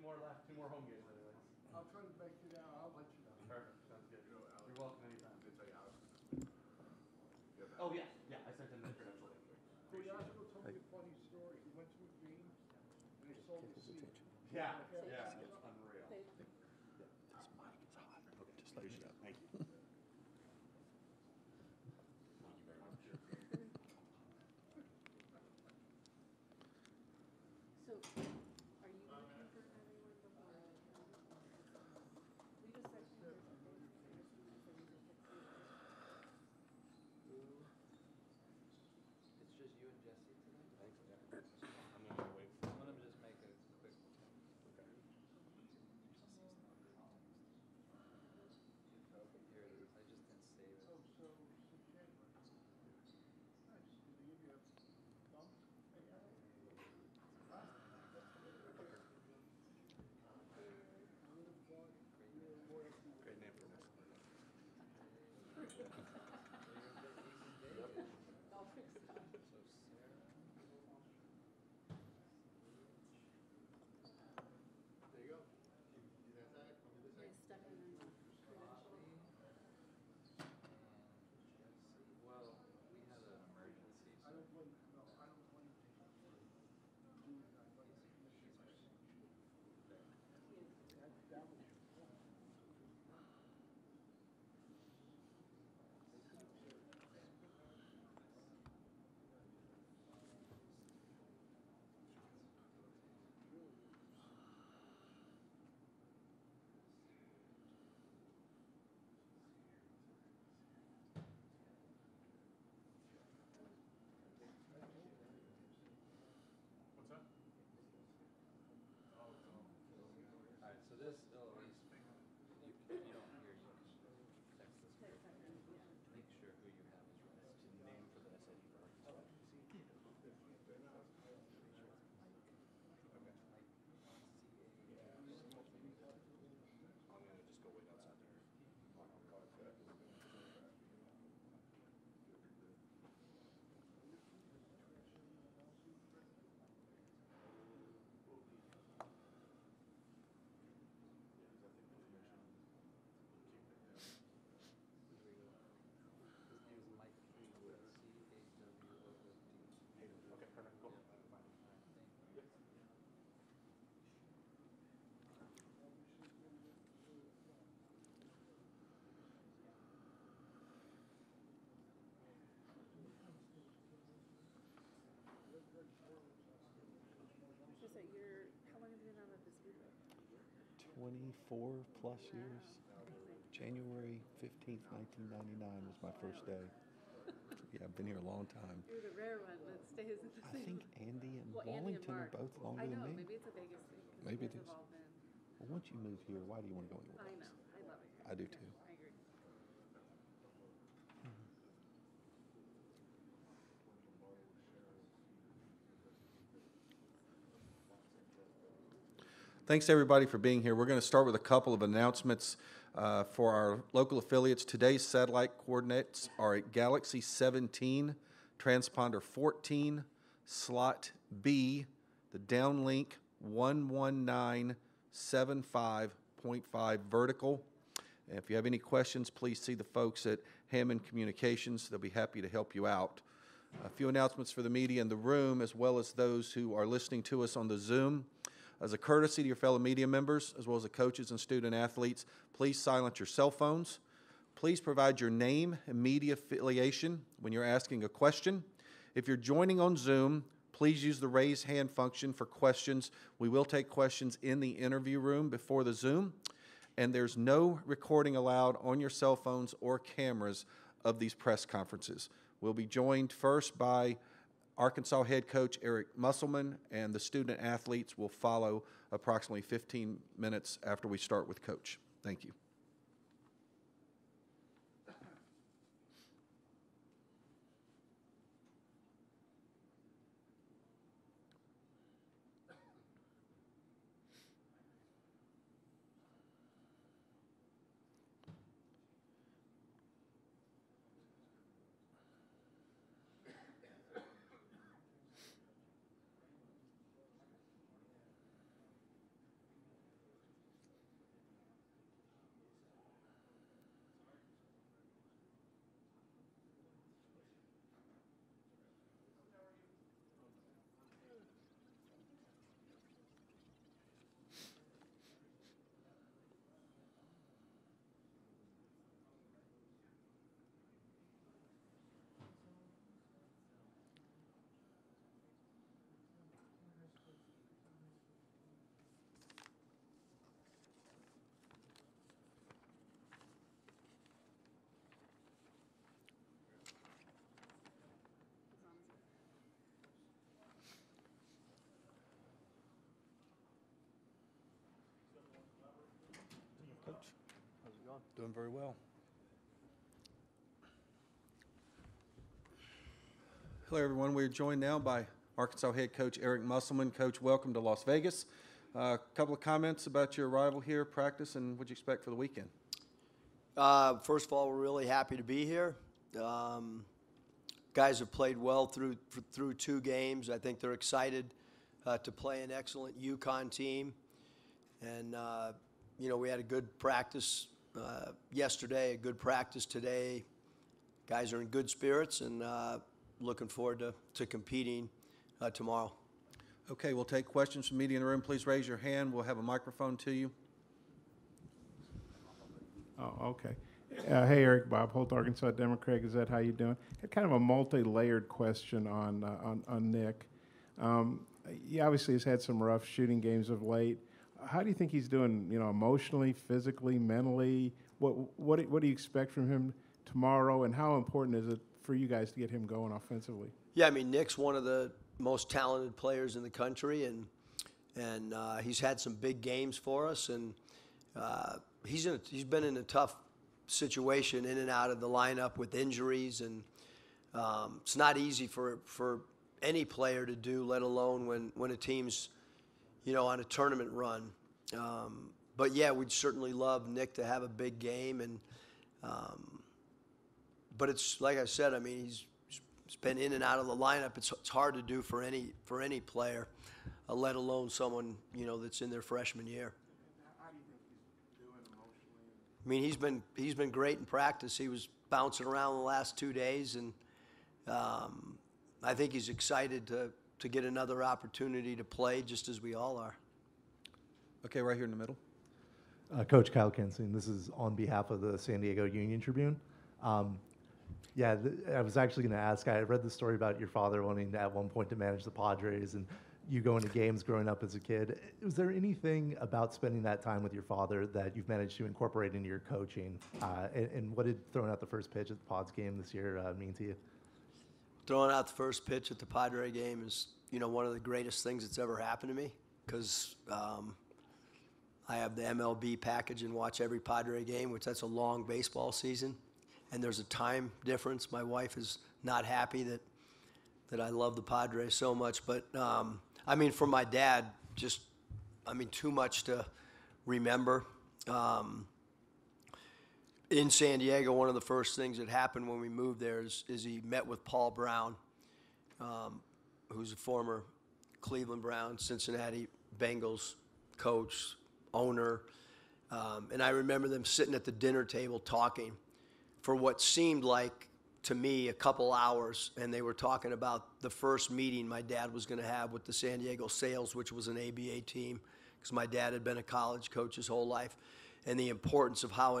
more left, two more home games anyway. I'll try to break you down. I'll let you know. Perfect. Sounds good. You know, Alex, you're welcome anytime. Did say Alex? Oh yeah, yeah. I sent him the credential. Koyashiro told me a funny story. He went to a game and he sold the seat. Yeah, yeah. It's unreal. This mic is hot. Okay, just let it up. Thank you. Thank you very much. So, are you looking for everyone before? We just said you were It's just you and Jesse tonight? Thanks, Jack. I'm going to wait for one of them to just make a quick one. Okay. Here it is. I just didn't save it. Oh, so, nice. Did they give you a bump? Great name for this. So Sarah. There you go. That's that. I stuck in the credentialing. Well, we had an emergency. So. I don't want to. So this Eloise, if you don't hear, you can text this group. Make sure who you have is right. It's the name for the SAD for our I'm going to just go wait outside there. How long have you been on this group? 24 plus years. January 15th, 1999 was my first day. Yeah, I've been here a long time. You're the rare one that stays in the same. I think Andy and Wallington are both longer than me. I know, maybe it's the biggest thing. Maybe it is. Well, once you move here, why do you want to go anywhere else? I know. I love it here. I do too. I agree. Thanks, everybody, for being here. We're going to start with a couple of announcements for our local affiliates. Today's satellite coordinates are at Galaxy 17, Transponder 14, Slot B, the downlink 11975.5 vertical. And if you have any questions, please see the folks at Hammond Communications. They'll be happy to help you out. A few announcements for the media in the room, as well as those who are listening to us on the Zoom. As a courtesy to your fellow media members, as well as the coaches and student athletes, please silence your cell phones. Please provide your name and media affiliation when you're asking a question. If you're joining on Zoom, please use the raise hand function for questions. We will take questions in the interview room before the Zoom. And there's no recording allowed on your cell phones or cameras of these press conferences. We'll be joined first by Arkansas head coach Eric Musselman, and the student athletes will follow approximately 15 minutes after we start with coach. Thank you. doing very well. Hello, everyone. We're joined now by Arkansas head coach Eric Musselman. Coach, welcome to Las Vegas. A couple of comments about your arrival here, practice, and what you expect for the weekend. First of all, we're really happy to be here. Guys have played well through two games. I think they're excited to play an excellent UConn team. And, you know, we had a good practice yesterday, a good practice today. Guys are in good spirits and looking forward to competing tomorrow. Okay, we'll take questions from media in the room. Please raise your hand. We'll have a microphone to you. Oh, okay. Hey, Eric, Bob Holt, Arkansas Democrat Gazette. How you doing? I had kind of a multi-layered question on Nick. He obviously has had some rough shooting games of late. How do you think he's doing? You know, emotionally, physically, mentally. What do you expect from him tomorrow? And how important is it for you guys to get him going offensively? Yeah, I mean, Nick's one of the most talented players in the country, and he's had some big games for us, and he's been in a tough situation, in and out of the lineup with injuries, and it's not easy for any player to do, let alone when a team's, you know, on a tournament run. But yeah, we'd certainly love Nick to have a big game, and but it's like I said, I mean, he's been in and out of the lineup. It's hard to do for any player, let alone someone, you know, that's in their freshman year. How do you think he's doing emotionally? I mean, he's been great in practice. He was bouncing around the last 2 days, and I think he's excited to get another opportunity to play, just as we all are. Okay, right here in the middle. Coach Kyle Kensing, this is on behalf of the San Diego Union Tribune. Yeah, I was actually going to ask, I read the story about your father wanting to, at one point, to manage the Padres and you going to games growing up as a kid. Was there anything about spending that time with your father that you've managed to incorporate into your coaching? And what did throwing out the first pitch at the Pods game this year mean to you? Throwing out the first pitch at the Padre game is, you know, one of the greatest things that's ever happened to me, because I have the MLB package and watch every Padre game, which that's a long baseball season. And there's a time difference. My wife is not happy that I love the Padres so much. But, I mean, for my dad, just, I mean, too much to remember. In San Diego, one of the first things that happened when we moved there is he met with Paul Brown, who's a former Cleveland Browns, Cincinnati Bengals coach, owner. And I remember them sitting at the dinner table talking for what seemed like, to me, a couple hours, and they were talking about the first meeting my dad was going to have with the San Diego Seals, which was an ABA team, because my dad had been a college coach his whole life, and the importance of how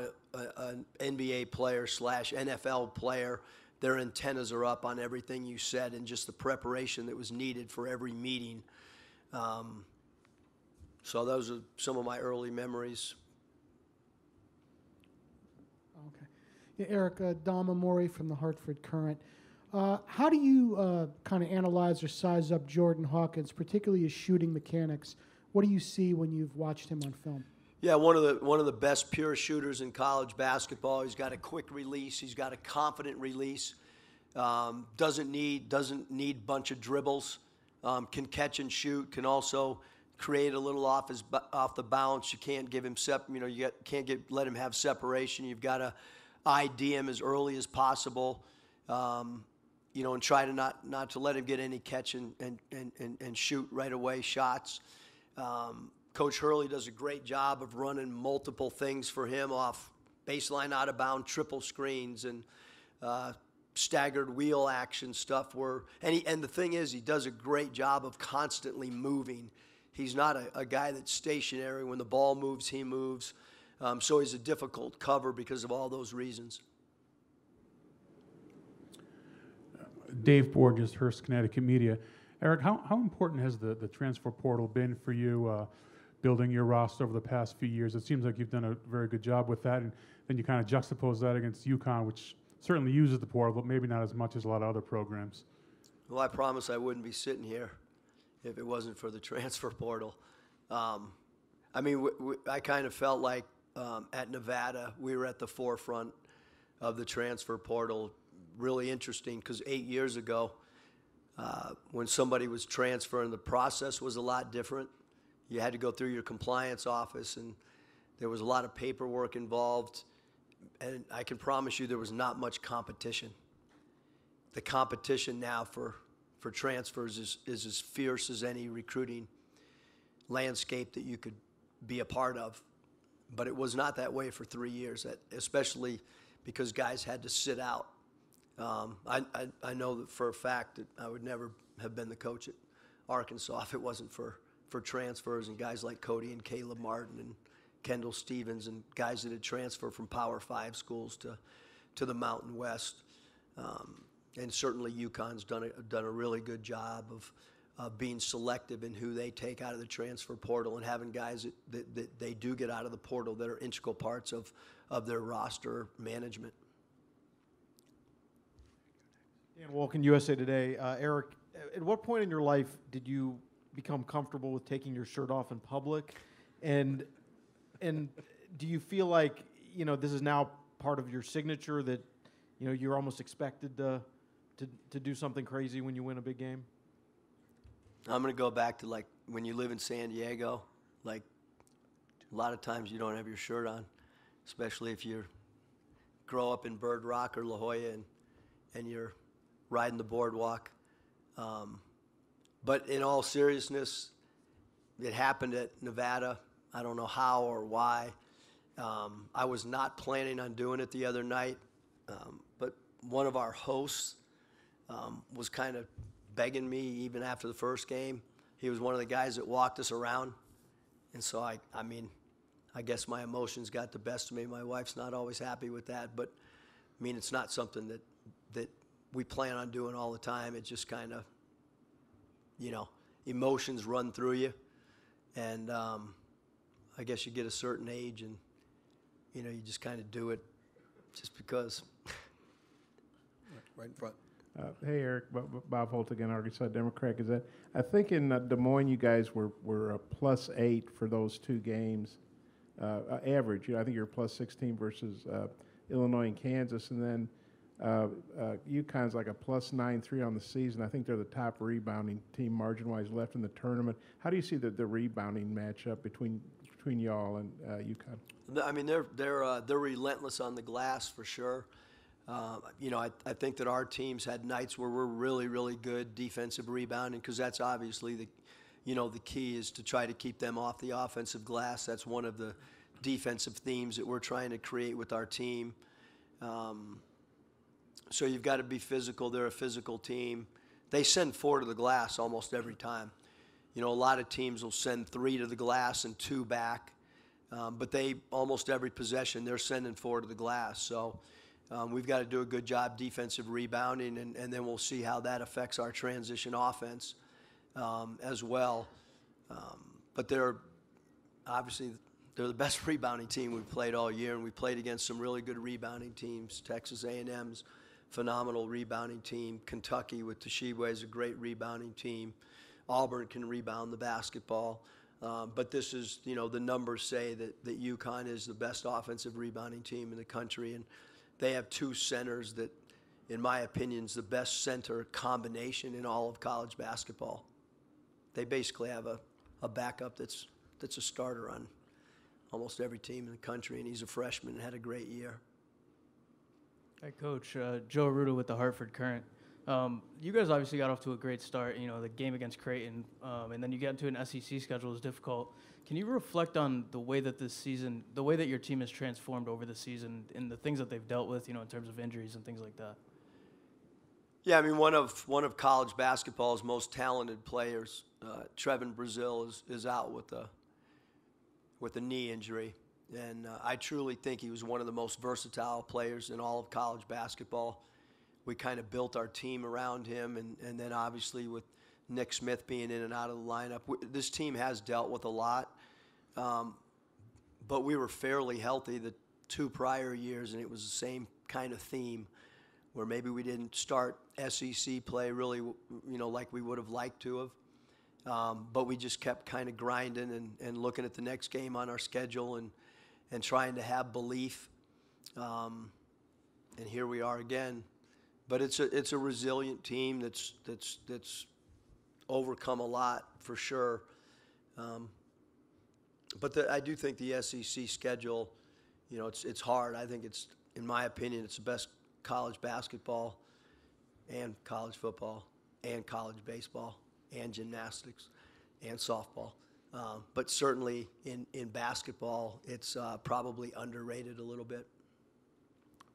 an NBA player / NFL player, their antennas are up on everything you said, and just the preparation that was needed for every meeting. So those are some of my early memories. Eric, Dama Mori from the Hartford Current. How do you kind of analyze or size up Jordan Hawkins, particularly his shooting mechanics? What do you see when you've watched him on film? Yeah, one of the best pure shooters in college basketball. He's got a quick release. He's got a confident release. Doesn't need a bunch of dribbles. Can catch and shoot. Can also create a little off the bounce. You can't give him let him have separation. You've got to ID him as early as possible, you know, and try to not to let him get any catch and shoot right away shots. Coach Hurley does a great job of running multiple things for him off baseline, out of bound, triple screens, and staggered wheel action stuff. And the thing is, he does a great job of constantly moving. He's not a guy that's stationary. When the ball moves, he moves. So he's a difficult cover because of all those reasons. Dave Borges, Hearst, Connecticut Media. Eric, how important has the transfer portal been for you, building your roster over the past few years? It seems like you've done a very good job with that, and then you kind of juxtapose that against UConn, which certainly uses the portal, but maybe not as much as a lot of other programs. Well, I promise I wouldn't be sitting here if it wasn't for the transfer portal. I mean, I kind of felt like at Nevada. We were at the forefront of the transfer portal. Really interesting, because 8 years ago, when somebody was transferring, the process was a lot different. You had to go through your compliance office, and there was a lot of paperwork involved. And I can promise you there was not much competition. The competition now for transfers is as fierce as any recruiting landscape that you could be a part of. But it was not that way for 3 years, especially because guys had to sit out. I know that for a fact that I would never have been the coach at Arkansas if it wasn't for transfers and guys like Cody and Caleb Martin and Kendall Stevens and guys that had transferred from Power 5 schools to the Mountain West. And certainly UConn's done a really good job of being selective in who they take out of the transfer portal and having guys that they do get out of the portal that are integral parts of their roster management. Dan Wolkin, USA Today. Eric, at what point in your life did you become comfortable with taking your shirt off in public? And do you feel like, you know, this is now part of your signature, that, you know, you're almost expected to do something crazy when you win a big game? I'm going to go back to, like, when you live in San Diego, like, a lot of times you don't have your shirt on, especially if you grow up in Bird Rock or La Jolla and you're riding the boardwalk. But in all seriousness, it happened at Nevada. I don't know how or why. I was not planning on doing it the other night, but one of our hosts was kind of begging me even after the first game. He was one of the guys that walked us around. And so, I mean, I guess my emotions got the best of me. My wife's not always happy with that, but, I mean, it's not something that we plan on doing all the time. It just kind of, you know, emotions run through you. And, I guess you get a certain age and, you know, you just kind of do it just because. Right in front. Hey, Eric, Bob Holt again, Arkansas Democrat Gazette. I think in Des Moines you guys were a +8 for those two games, average. You know, I think you were +16 versus Illinois and Kansas. And then UConn's like a +9.3 on the season. I think they're the top rebounding team margin-wise left in the tournament. How do you see the rebounding matchup between y'all and UConn? I mean, they're relentless on the glass for sure. You know, I think that our teams had nights where we're really, really good defensive rebounding, because that's obviously the, you know, the key is to try to keep them off the offensive glass. That's one of the defensive themes that we're trying to create with our team. So you've got to be physical. They're a physical team. They send 4 to the glass almost every time. You know, a lot of teams will send 3 to the glass and 2 back, but they, almost every possession, they're sending 4 to the glass. So we've got to do a good job defensive rebounding, and then we'll see how that affects our transition offense as well. But they're obviously the best rebounding team we've played all year, and we played against some really good rebounding teams. Texas A&M's phenomenal rebounding team. Kentucky with Toshiba is a great rebounding team. Auburn can rebound the basketball, but this is, you know, the numbers say that UConn is the best offensive rebounding team in the country, and they have 2 centers that, in my opinion, is the best center combination in all of college basketball. They basically have a backup that's a starter on almost every team in the country, and he's a freshman and had a great year. Hey, Coach, Joe Ruda with the Hartford Current. You guys obviously got off to a great start, you know, the game against Creighton, and then you get into an SEC schedule is difficult. Can you reflect on the way that this season, the way that your team has transformed over the season and the things that they've dealt with, you know, in terms of injuries and things like that? Yeah, I mean, one of college basketball's most talented players, Trayvon Brazile, is out with a knee injury. And I truly think he was one of the most versatile players in all of college basketball. We kind of built our team around him, and then obviously with Nick Smith being in and out of the lineup, this team has dealt with a lot, but we were fairly healthy the 2 prior years, and it was the same kind of theme where maybe we didn't start SEC play really, you know, like we would have liked to have, but we just kept kind of grinding and looking at the next game on our schedule and and trying to have belief. And here we are again. But it's a resilient team that's overcome a lot for sure. But I do think the SEC schedule, you know, it's hard. I think it's, in my opinion, it's the best college basketball and college football and college baseball and gymnastics and softball. But certainly in basketball, it's probably underrated a little bit.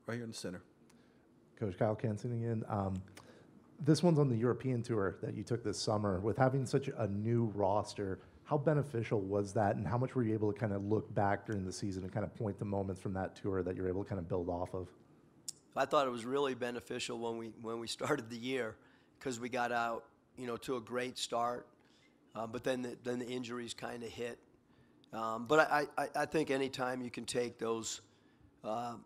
Right here in the center. Coach Kyle Kensington, this one's on the European tour that you took this summer. With having such a new roster, how beneficial was that, and how much were you able to kind of look back during the season and kind of point to moments from that tour that you're able to kind of build off of? I thought it was really beneficial when we started the year, because we got out, you know, to a great start, but then the injuries kind of hit. But I think anytime you can take those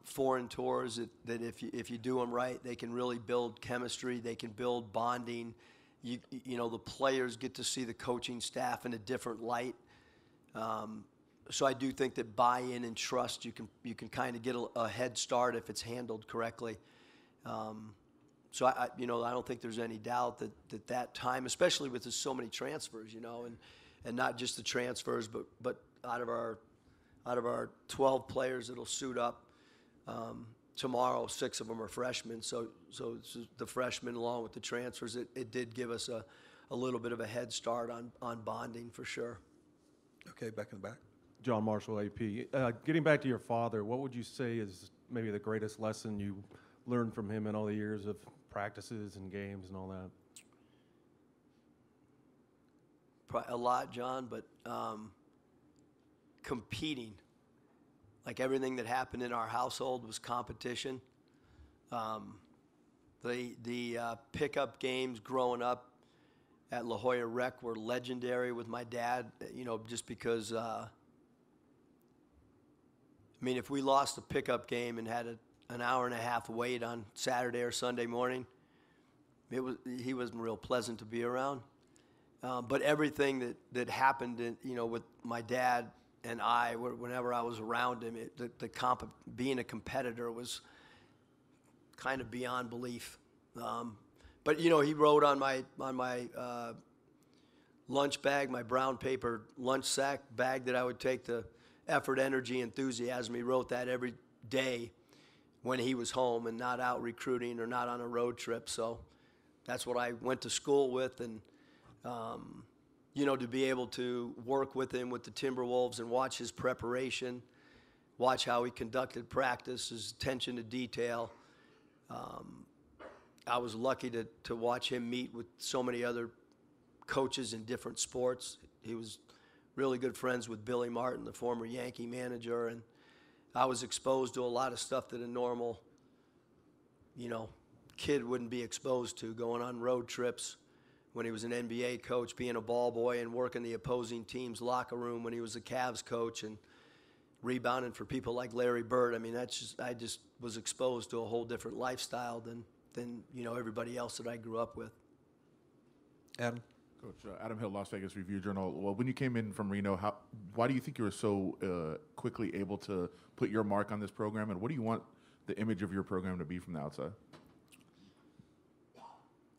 foreign tours, that if you do them right, they can really build chemistry, they can build bonding. You know, the players get to see the coaching staff in a different light. So I do think that buy-in and trust, you can kind of get a head start if it's handled correctly. So I don't think there's any doubt that time, especially with so many transfers, you know, and not just the transfers, but out of our 12 players that'll suit up tomorrow, 6 of them are freshmen. So it's the freshmen along with the transfers, it did give us a little bit of a head start on bonding for sure. Okay, back in the back. John Marshall, AP. Getting back to your father, what would you say is maybe the greatest lesson you learned from him in all the years of practices and games and all that? A lot, John, but competing. Like everything that happened in our household was competition. The pickup games growing up at La Jolla Rec were legendary with my dad, you know, just because I mean, if we lost the pickup game and had an hour and a half wait on Saturday or Sunday morning, he wasn't real pleasant to be around. But everything that happened, you know, with my dad and I, whenever I was around him, being a competitor was kind of beyond belief. But you know, he wrote on my lunch bag, my brown paper lunch sack bag that I would take to. Effort, energy, enthusiasm. He wrote that every day when he was home and not out recruiting or not on a road trip. So that's what I went to school with. And, you know, to be able to work with him with the Timberwolves and watch his preparation, watch how he conducted practice, his attention to detail. I was lucky to watch him meet with so many other coaches in different sports. He was really good friends with Billy Martin, the former Yankee manager, and I was exposed to a lot of stuff that a normal, you know, kid wouldn't be exposed to, going on road trips when he was an NBA coach, being a ball boy, and working the opposing team's locker room when he was the Cavs coach, and rebounding for people like Larry Bird. I mean, I just was exposed to a whole different lifestyle than you know, everybody else that I grew up with. Adam? Coach Adam Hill, Las Vegas Review-Journal. Well, when you came in from Reno, why do you think you were so quickly able to put your mark on this program, and what do you want the image of your program to be from the outside?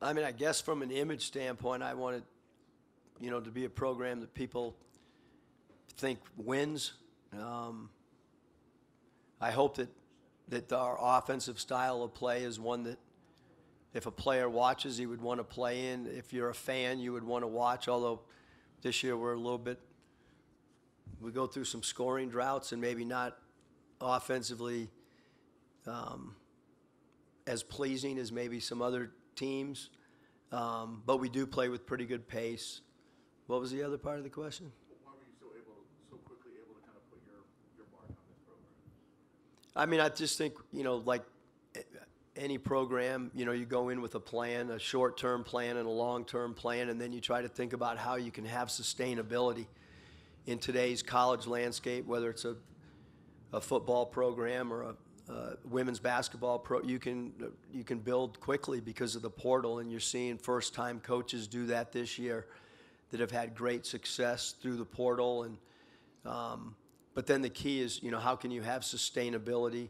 I mean, I guess from an image standpoint, I wanted, you know, to be a program that people think wins. I hope that our offensive style of play is one that, if a player watches, he would want to play in. If you're a fan, you would want to watch, although this year we go through some scoring droughts and maybe not offensively as pleasing as maybe some other teams. But we do play with pretty good pace. What was the other part of the question? Why were you so quickly able to kind of put your mark on this program? I mean, I just think, you know, like any program, you know, you go in with a plan, a short-term plan and a long-term plan, and then you try to think about how you can have sustainability in today's college landscape, whether it's a football program or a women's basketball pro. You can build quickly because of the portal, and you're seeing first-time coaches do that this year that have had great success through the portal. And But then the key is, you know, how can you have sustainability?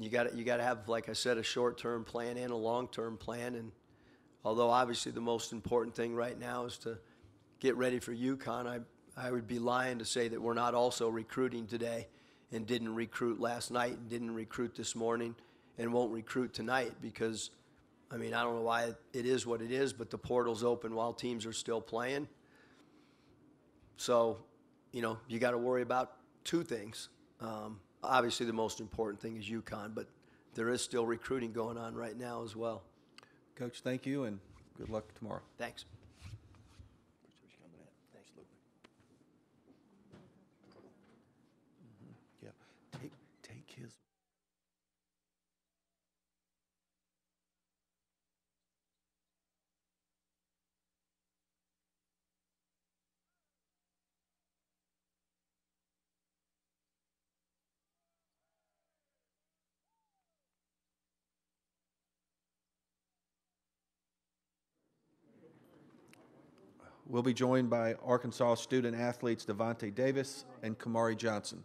You got to have, like I said, a short-term plan and a long-term plan. And although obviously the most important thing right now is to get ready for UConn, I would be lying to say that we're not also recruiting today and didn't recruit last night and didn't recruit this morning and won't recruit tonight because, I mean, I don't know why it is what it is, but the portal's open while teams are still playing. So, you know, you got to worry about two things. Obviously, the most important thing is UConn, but there is still recruiting going on right now as well. Coach, thank you, and good luck tomorrow. Thanks. We'll be joined by Arkansas student athletes Devonte Davis and Kamani Johnson.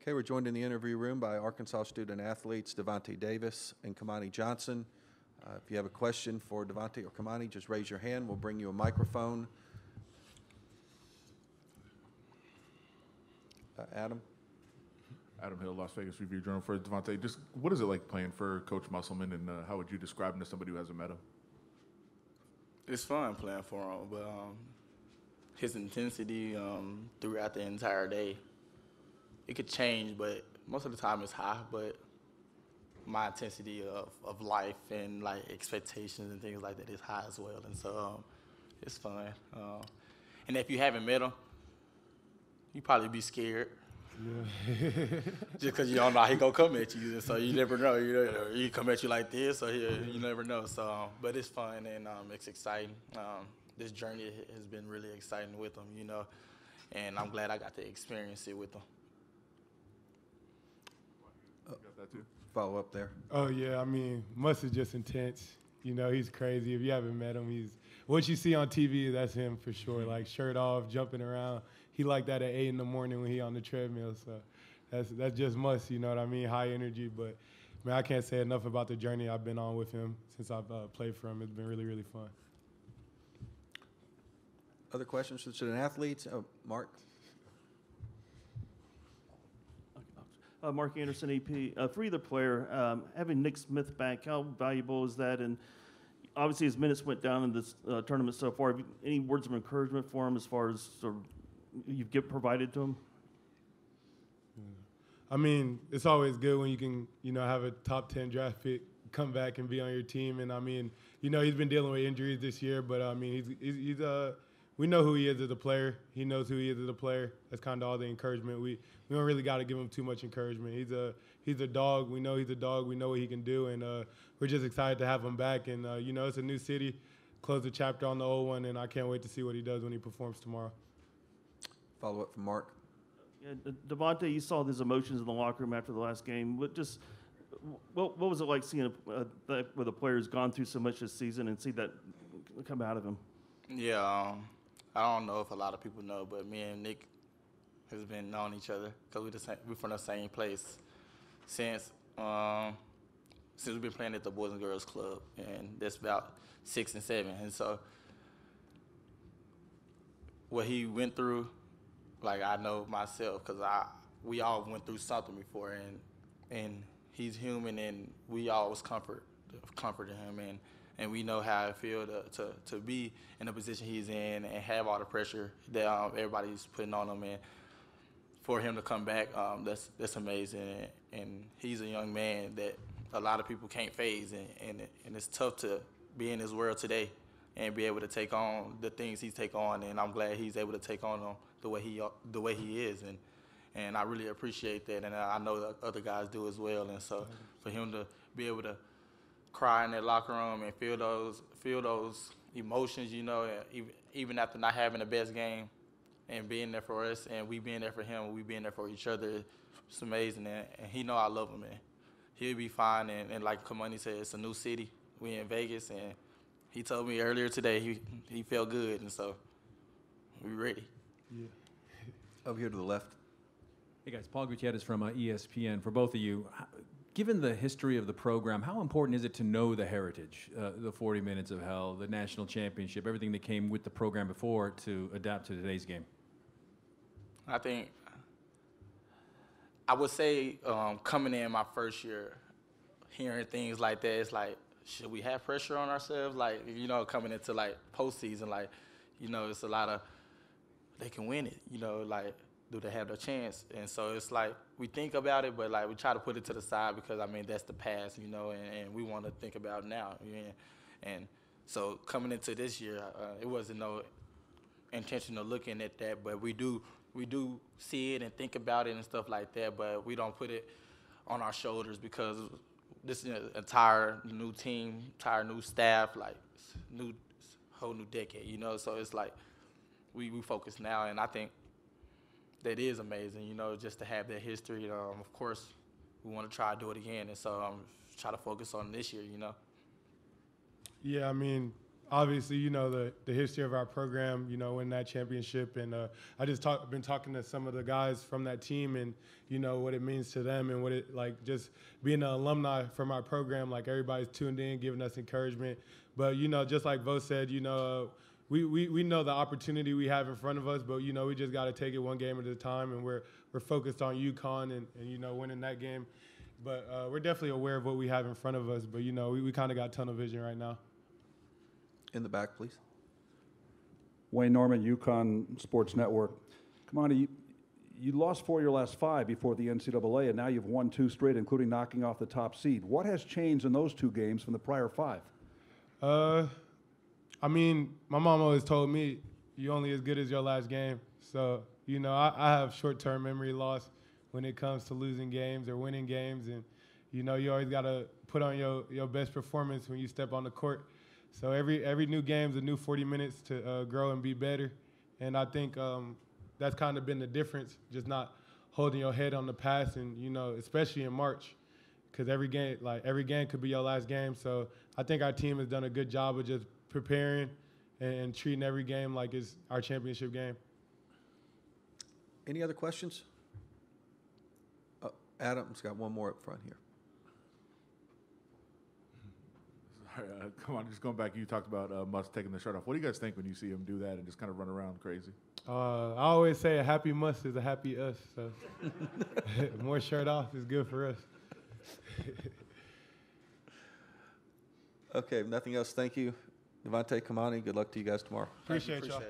Okay, we're joined in the interview room by Arkansas student athletes Devonte Davis and Kamani Johnson. If you have a question for Devonte or Kamani, just raise your hand. We'll bring you a microphone. Adam? Adam Hill, Las Vegas Review Journal. For Devonte, just what is it like playing for Coach Musselman, and how would you describe him to somebody who hasn't met him? It's fun playing for him, but his intensity throughout the entire day, it could change, but most of the time it's high, but my intensity of life and like expectations and things like that is high as well. And so it's fun. And if you haven't met him, you probably be scared. Yeah. Just because you don't know how he gonna come at you, so you never know. He come at you like this, or you never know. So, but it's fun and it's exciting. This journey has been really exciting with him, and I'm glad I got to experience it with him. You got that too? Follow up there. Oh yeah, I mean, Muss is just intense. He's crazy. If you haven't met him, he's what you see on TV. That's him for sure. Like shirt off, jumping around. He like that at 8 in the morning when he on the treadmill. So that's just Muss, you know what I mean? High energy. But man, I can't say enough about the journey I've been on with him since I've played for him. It's been really, really fun. Other questions for the athletes? Mark. Mark Anderson, AP. For either player, having Nick Smith back, how valuable is that? And obviously his minutes went down in this tournament so far. Have you, any words of encouragement for him as far as sort of you've provided to them? I mean, it's always good when you can, have a top 10 draft pick come back and be on your team. And I mean, he's been dealing with injuries this year, but I mean, we know who he is as a player. He knows who he is as a player. That's kind of all the encouragement. We don't really got to give him too much encouragement. He's a dog. We know he's a dog. We know what he can do, and we're just excited to have him back. And it's a new city. Close the chapter on the old one, and I can't wait to see what he does when he performs tomorrow. Follow up from Mark. Yeah, Devonte, you saw his emotions in the locker room after the last game. What was it like seeing that with a player who's gone through so much this season and see that come out of him? Yeah, I don't know if a lot of people know, but me and Nick has been knowing each other because we're from the same place since we've been playing at the Boys and Girls Club, and that's about 6 and 7, and so what he went through, like I know myself, because we all went through something before, and he's human, and we always comforted him, and we know how it feels to be in the position he's in and have all the pressure that everybody's putting on him, and for him to come back, that's amazing, and he's a young man that a lot of people can't phase, and it's tough to be in this world today and be able to take on the things he take on, and I'm glad he's able to take on them the way he is, and I really appreciate that, and I know the other guys do as well, and so for him to be able to cry in that locker room and feel those emotions, even after not having the best game, and being there for us, and we being there for him, we being there for each other, it's amazing, and he know I love him, and he'll be fine, and like Kamani said, it's a new city, we in Vegas, and he told me earlier today he felt good, and so we ready. Yeah. Over here to the left. Hey guys, Paul Gutierrez from ESPN. For both of you, given the history of the program, how important is it to know the heritage, the 40 minutes of hell, the national championship, everything that came with the program before to adapt to today's game? I think I would say coming in my first year, hearing things like that, it's like, should we have pressure on ourselves? Like, coming into, like, postseason, like, it's a lot of they can win it, like, do they have the chance? And so it's like we think about it, but, like, we try to put it to the side because, I mean, that's the past, and we want to think about now. And so coming into this year, it wasn't no intentional looking at that, but we do see it and think about it and stuff like that, but we don't put it on our shoulders because – this is an entire new team, entire new staff, like whole new decade, So it's like we focus now, and I think that is amazing, just to have that history. Of course, we want to try to do it again, and so try to focus on this year, Yeah, I mean, obviously, the history of our program, win that championship, and I've been talking to some of the guys from that team, and what it means to them, and what it like just being an alumni from our program. Like everybody's tuned in, giving us encouragement, but just like Bo said, we know the opportunity we have in front of us, but we just got to take it one game at a time, and we're focused on UConn and winning that game, but we're definitely aware of what we have in front of us, but we kind of got tunnel vision right now. In the back, please. Wayne Norman, UConn Sports Network. Kamani, you lost four of your last five before the NCAA, and now you've won two straight, including knocking off the top seed. What has changed in those two games from the prior five? I mean, my mom always told me, you're only as good as your last game. So, you know, I have short-term memory loss when it comes to losing games or winning games. And, you know, you always got to put on your best performance when you step on the court. So every new game's a new 40 minutes to grow and be better. And I think that's kind of been the difference, just not holding your head on the pass, and, you know, especially in March, because every game could be your last game. So I think our team has done a good job of just preparing and treating every game like it's our championship game. Any other questions? Adam's got one more up front here. Sorry, come on, just going back, you talked about Musk taking the shirt off. What do you guys think when you see him do that and just kind of run around crazy? I always say a happy Musk is a happy us, so more shirt off is good for us. Okay, if nothing else, thank you. Devonte, Kamani, good luck to you guys tomorrow. Appreciate y'all.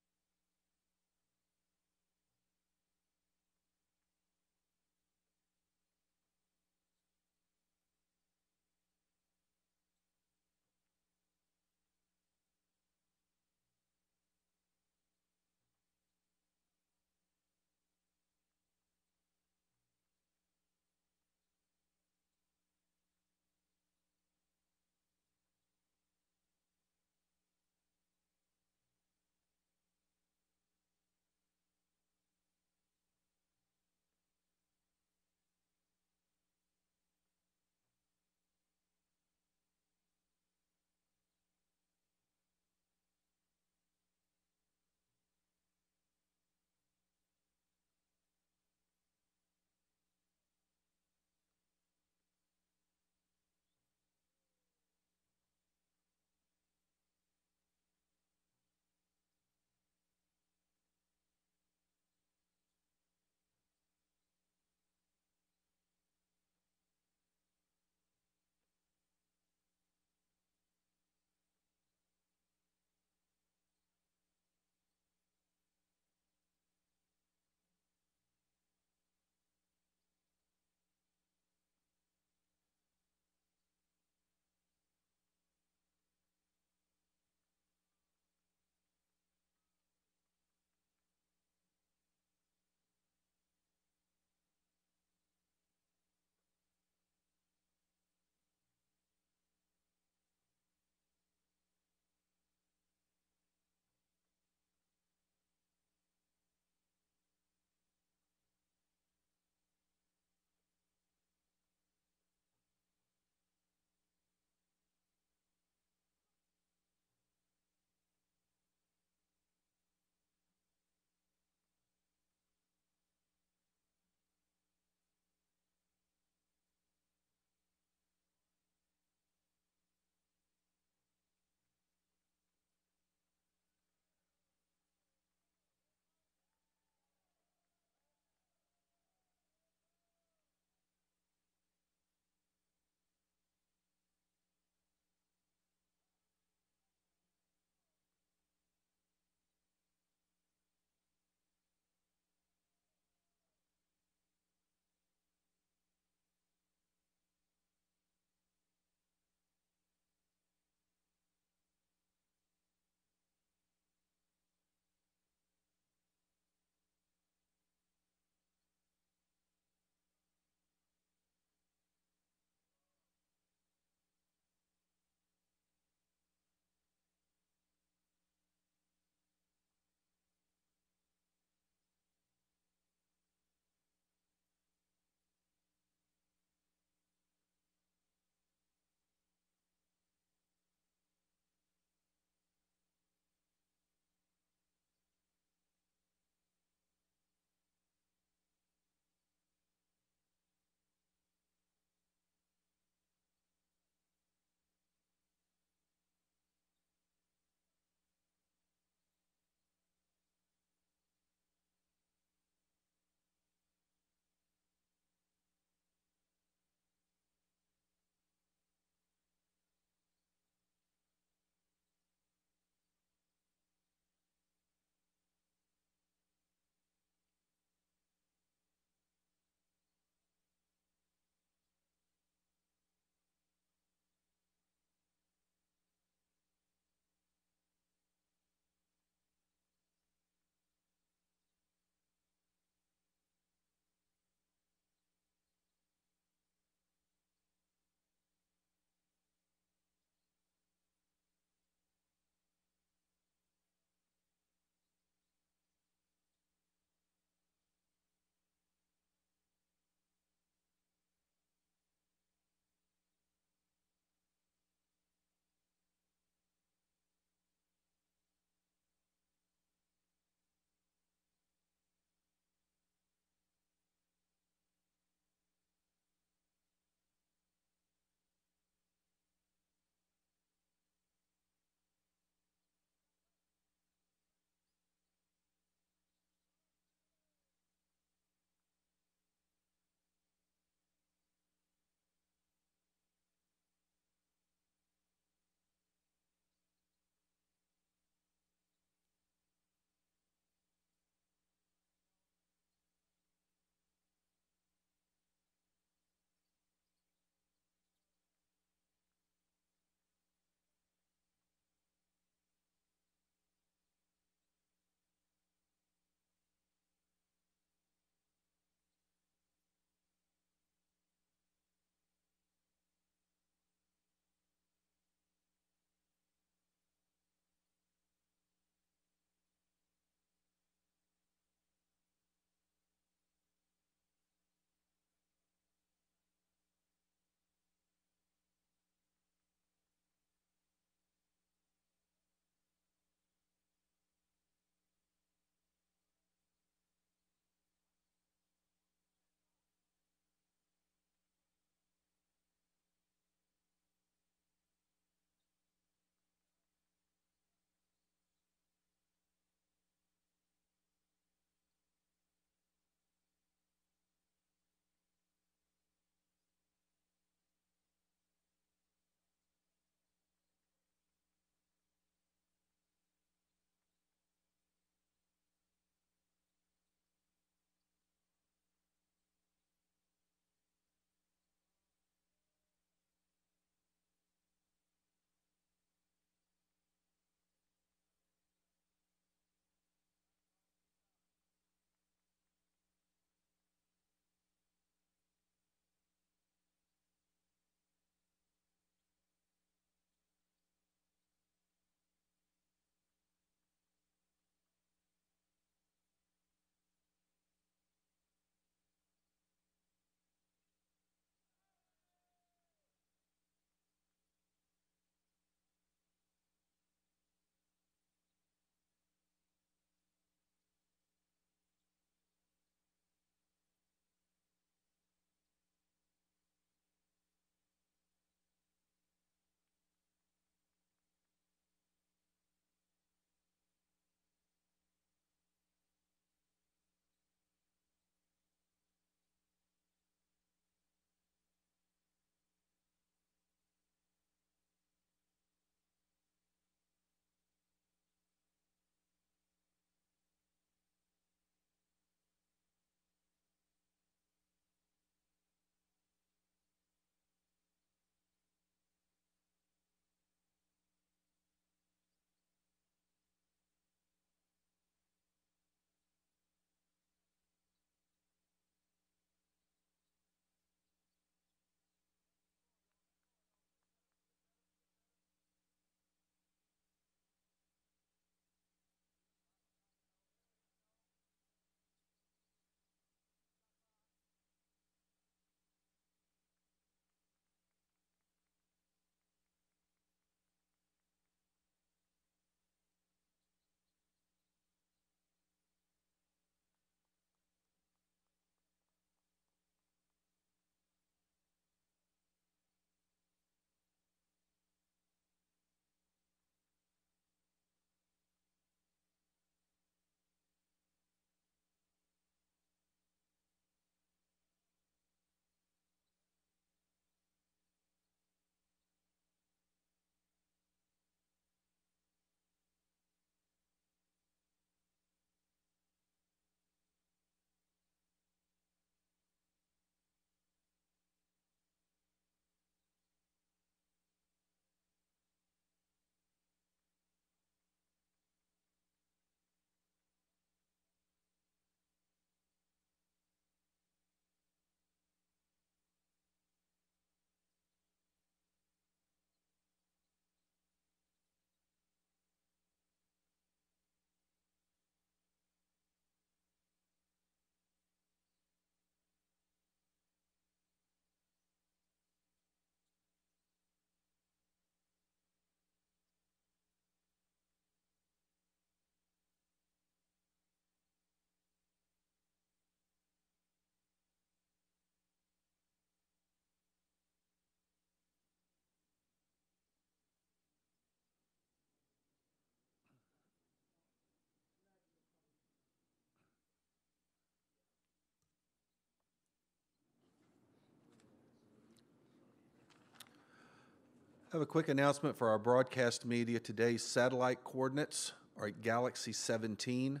I have a quick announcement for our broadcast media. Today's satellite coordinates are at Galaxy 17,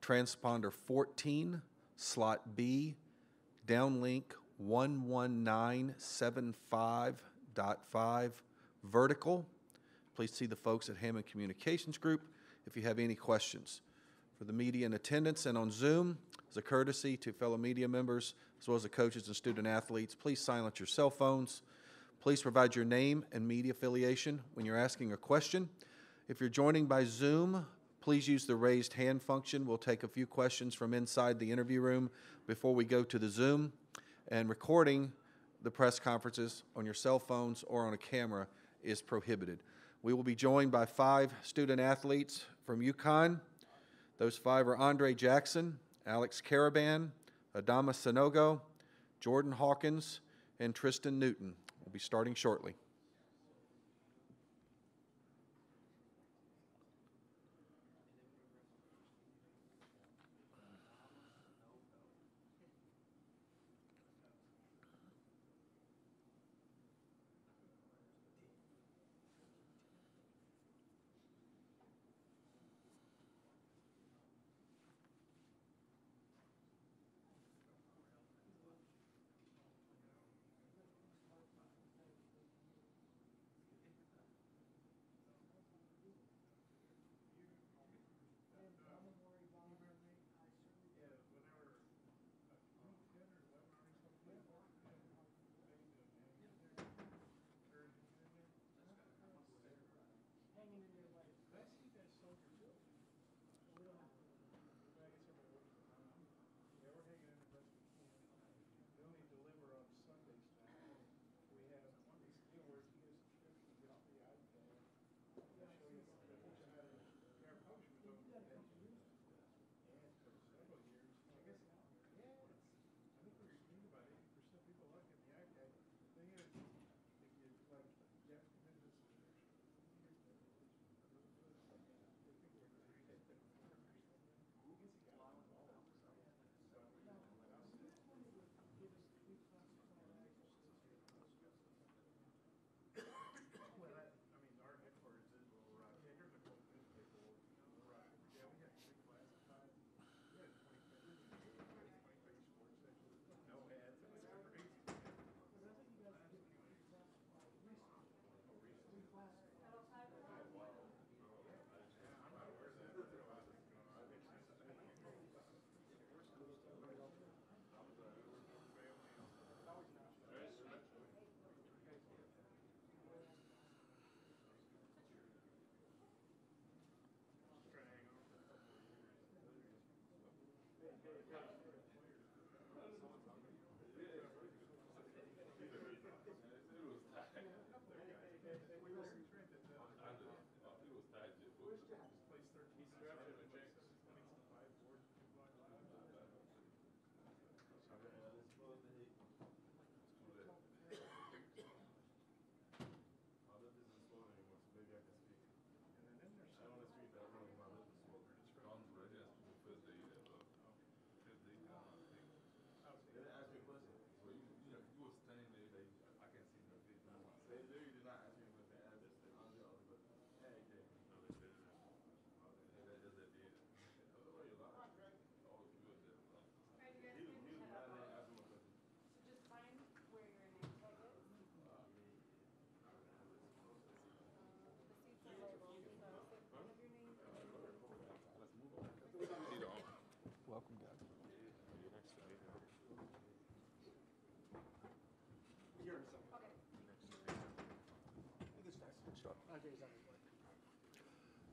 transponder 14, slot B, downlink 11975.5, vertical. Please see the folks at Hammond Communications Group if you have any questions. For the media in attendance and on Zoom, as a courtesy to fellow media members, as well as the coaches and student athletes, please silence your cell phones. Please provide your name and media affiliation when you're asking a question. If you're joining by Zoom, please use the raised hand function. We'll take a few questions from inside the interview room before we go to the Zoom. And recording the press conferences on your cell phones or on a camera is prohibited. We will be joined by 5 student athletes from UConn. Those 5 are Andre Jackson, Alex Karaban, Adama Sanogo, Jordan Hawkins, and Tristan Newton. We'll be starting shortly.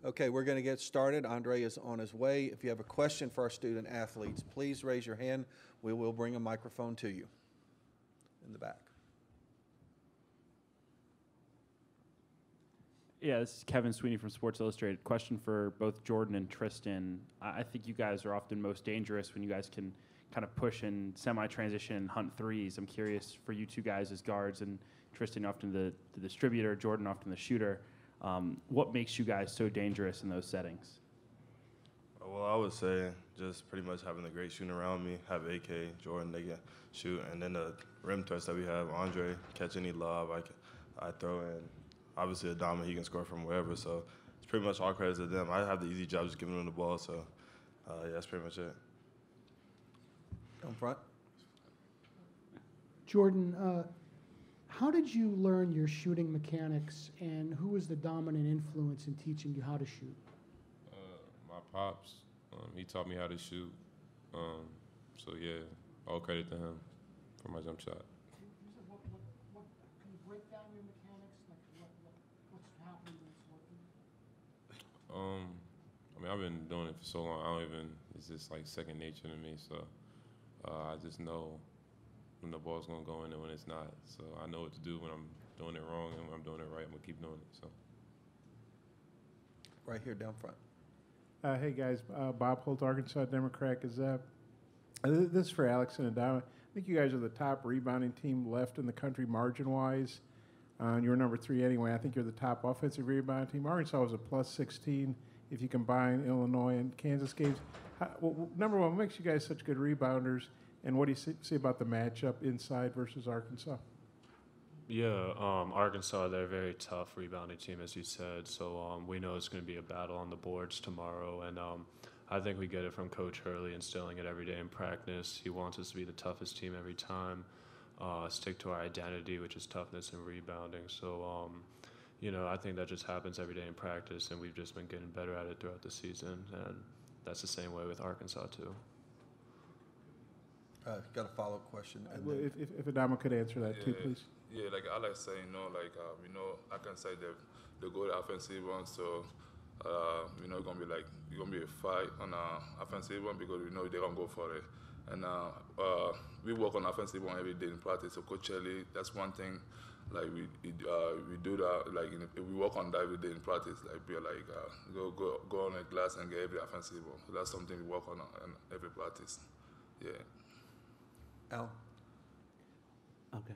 Okay, we're going to get started. Andre is on his way. If you have a question for our student athletes, please raise your hand. We will bring a microphone to you in the back. Yeah, this is Kevin Sweeney from Sports Illustrated. Question for both Jordan and Tristan. I think you guys are often most dangerous when you guys can kind of push and semi-transition and hunt threes. I'm curious for you two guys as guards, and Tristan often the distributor, Jordan often the shooter. What makes you guys so dangerous in those settings? Well, I would say just pretty much having a great shooting around me. Have AK, Jordan, they can shoot. And then the rim threats that we have, Andre, catch any lob I throw in. obviously Adama, he can score from wherever. So it's pretty much all credit to them. I have the easy job just giving them the ball. So, yeah, that's pretty much it. Down front. Jordan, how did you learn your shooting mechanics, and who was the dominant influence in teaching you how to shoot? My pops. He taught me how to shoot. So, yeah, all credit to him for my jump shot. Can you break down your mechanics? Like, what's happening that's working? I mean, I've been doing it for so long. It's just like second nature to me. So I just know when the ball's going to go in and when it's not. So I know what to do when I'm doing it wrong, and when I'm doing it right, I'm going to keep doing it. So. Right here, down front. Hey, guys. Bob Holt, Arkansas Democrat Gazette. This is for Alex and Adama. I think you guys are the top rebounding team left in the country margin-wise. And you're number 3 anyway. I think you're the top offensive rebounding team. Arkansas was a plus 16 if you combine Illinois and Kansas games. Well, number one, what makes you guys such good rebounders, and what do you see about the matchup inside versus Arkansas? Yeah, Arkansas, they're a very tough rebounding team, as you said. So we know it's going to be a battle on the boards tomorrow. And I think we get it from Coach Hurley instilling it every day in practice. He wants us to be the toughest team every time, stick to our identity, which is toughness and rebounding. So, you know, I think that just happens every day in practice, and we've just been getting better at it throughout the season. And that's the same way with Arkansas, too. Got a follow-up question. Well, if Adama could answer that, too, please. Yeah, like Alex said, you know, like, you know, I can say the good offensive one, so, you know, it's going to be like, it's going to be a fight on offensive one because we know they're going to go for it. And we work on offensive one every day in practice, so Coach Shelley, that's one thing, like, we do that, like, we work on that every day in practice, like, we're like, go on the glass and get every offensive one. So that's something we work on every practice, yeah. Al. Okay.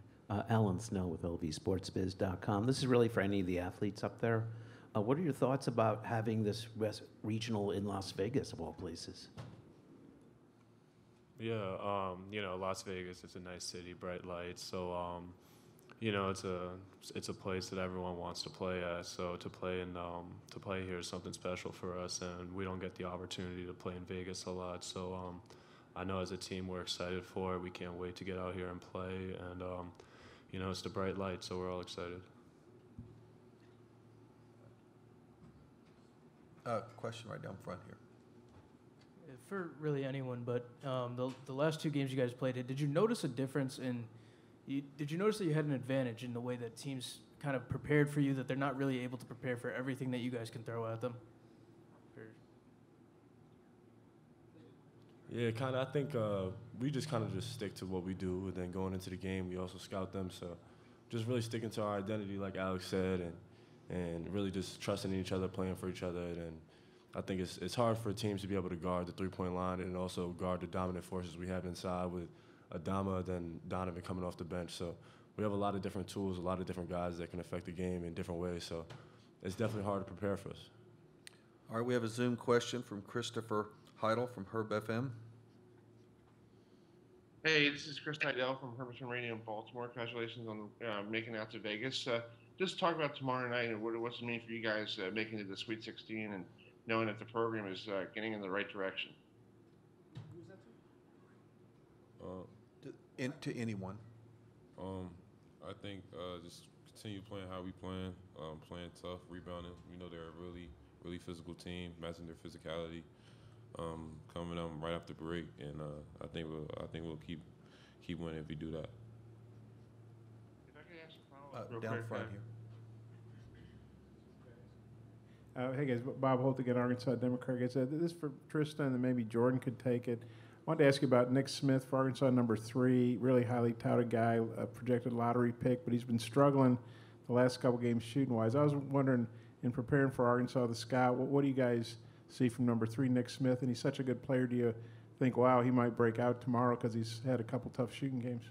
Alan Snell with lvsportsbiz.com. This is really for any of the athletes up there. What are your thoughts about having this West Regional in Las Vegas, of all places? Yeah, you know, Las Vegas is a nice city, bright lights. So, you know, it's a place that everyone wants to play at. So to play here is something special for us, and we don't get the opportunity to play in Vegas a lot. So I know as a team we're excited for it. We can't wait to get out here and play. And, you know, it's the bright light, so we're all excited. Question right down front here. For really anyone, but the last 2 games you guys played, did you notice a difference in – did you notice that you had an advantage in the way that teams kind of prepared for you, that they're not really able to prepare for everything that you guys can throw at them? Yeah, kind of. I think we just kind of just stick to what we do, and then going into the game, we also scout them. So just really sticking to our identity, like Alex said, and really just trusting each other, playing for each other. And I think it's hard for teams to be able to guard the three-point line and also guard the dominant forces we have inside with Adama, then Donovan coming off the bench. So we have a lot of different tools, a lot of different guys that can affect the game in different ways. So it's definitely hard to prepare for us. All right, we have a Zoom question from Christopher Heidel from Herb FM. Hey, this is Chris Heidel from Herberton Radio in Baltimore. Congratulations on making it out to Vegas. Just talk about tomorrow night and what's it mean for you guys making it to the Sweet 16 and knowing that the program is getting in the right direction. Who's that to? To anyone. I think just continue playing how we playing, playing tough, rebounding. We know they're a really, really physical team, matching their physicality. Coming up right after break, and I think we'll keep winning if we do that. If I could ask a follow-up real quick, front here. Hey guys, Bob Holt again, Arkansas Democrat. This is for Tristan, and maybe Jordan could take it. I wanted to ask you about Nick Smith for Arkansas, number 3, really highly touted guy, a projected lottery pick, but he's been struggling the last couple games shooting wise. I was wondering, in preparing for Arkansas, the scout, what do you guys see from number 3, Nick Smith, and he's such a good player. Do you think, wow, he might break out tomorrow because he's had a couple tough shooting games?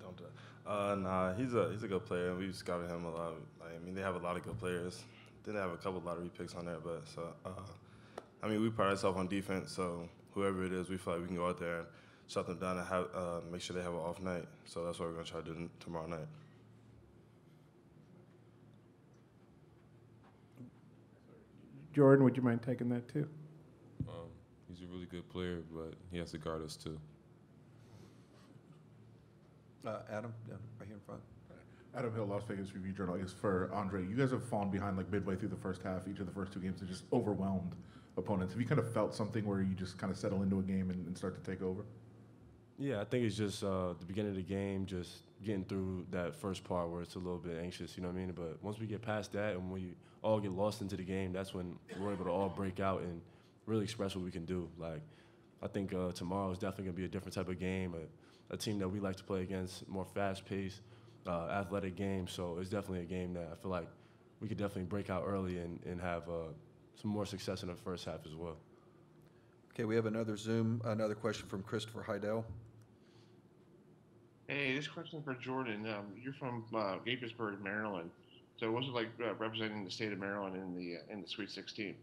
Don't do that. Nah, he's a good player, and we've scouted him a lot. I mean, they have a lot of good players. They have a couple lottery picks on there, but so I mean, we pride ourselves on defense. So whoever it is, we feel like we can go out there and shut them down and have make sure they have an off night. So that's what we're gonna try to do tomorrow night. Jordan, would you mind taking that too? He's a really good player, but he has to guard us too. Adam, right here in front. Adam Hill, Las Vegas Review Journal. I guess for Andre, you guys have fallen behind like midway through the first half, each of the first two games, and just overwhelmed opponents. Have you kind of felt something where you just kind of settle into a game and start to take over? Yeah, I think it's just the beginning of the game, just getting through that first part where it's a little bit anxious, you know what I mean? But once we get past that and we all get lost into the game, that's when we're able to all break out and really express what we can do. Like, I think tomorrow is definitely going to be a different type of game, a team that we like to play against, more fast-paced, athletic game. So it's definitely a game that I feel like we could definitely break out early and have some more success in the first half as well. Okay, we have another question from Christopher Heidel. Hey, this question for Jordan. You're from Gaithersburg, Maryland. So what's it like representing the state of Maryland in the Sweet 16?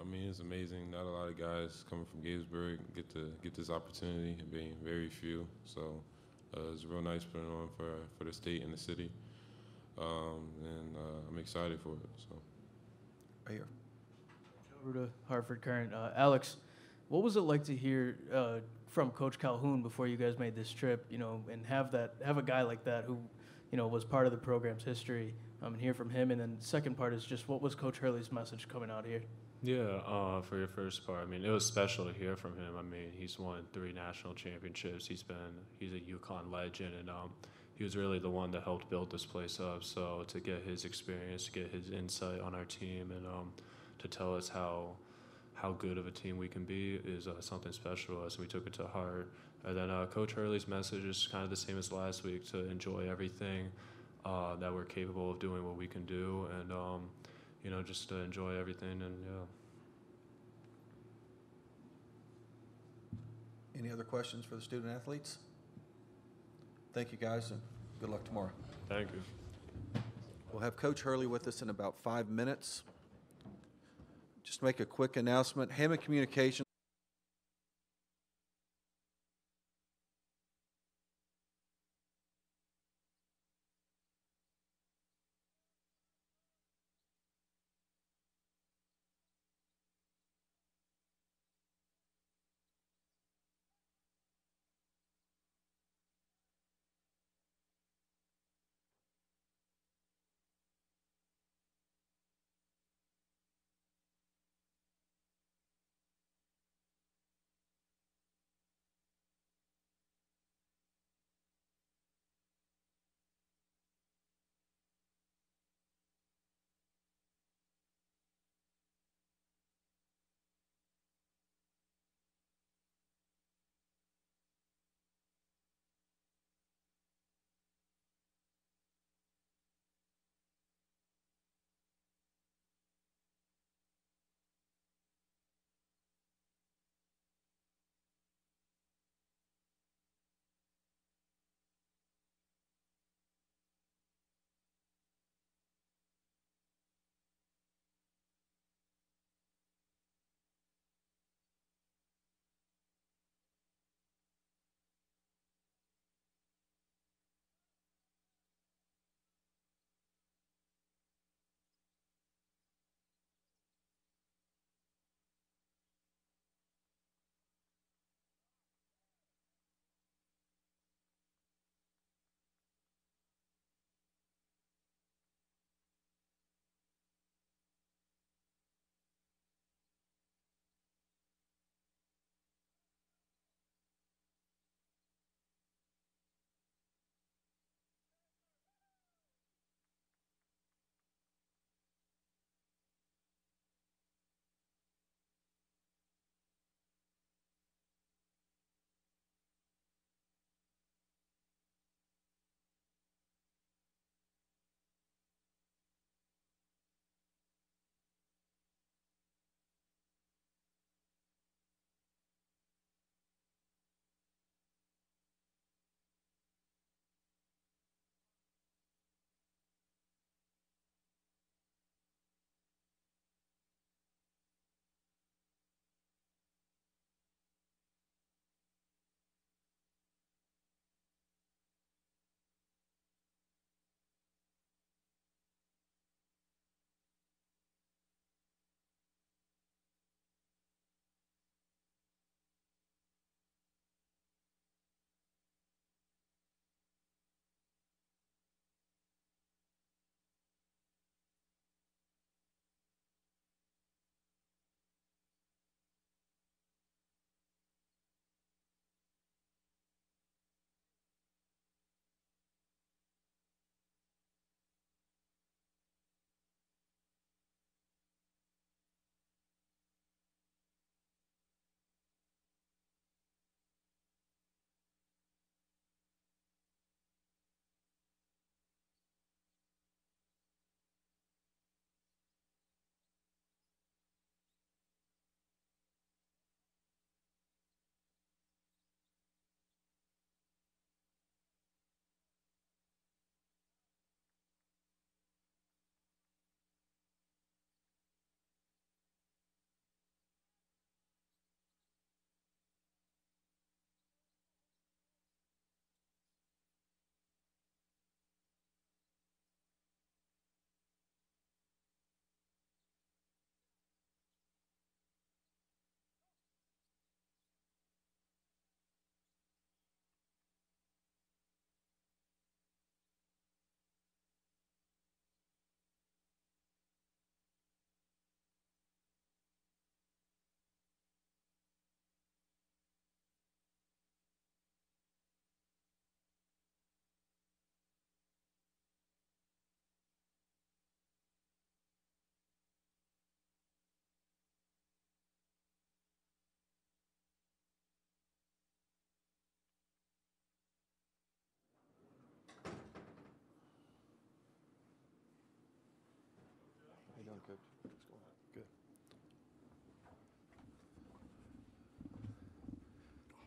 I mean, it's amazing. Not a lot of guys coming from Gaithersburg get this opportunity, and being very few. So it's real nice putting on for the state and the city, and I'm excited for it. So, right here. Over to Hartford Current. Alex, what was it like to hear from Coach Calhoun before you guys made this trip? You know, and have a guy like that who, you know, was part of the program's history. And hear from him, and then the second part is just what was Coach Hurley's message coming out here? Yeah, for your first part, I mean, it was special to hear from him. I mean, he's won 3 national championships. He's a UConn legend, and he was really the one that helped build this place up. So to get his experience, to get his insight on our team, and to tell us how good of a team we can be is something special to us, and we took it to heart. And then Coach Hurley's message is kind of the same as last week, to enjoy everything, that we're capable of doing, what we can do, and you know, just to enjoy everything. And yeah. Any other questions for the student athletes? Thank you, guys, and good luck tomorrow. Thank you. We'll have Coach Hurley with us in about 5 minutes. Just make a quick announcement. Hammond Communications.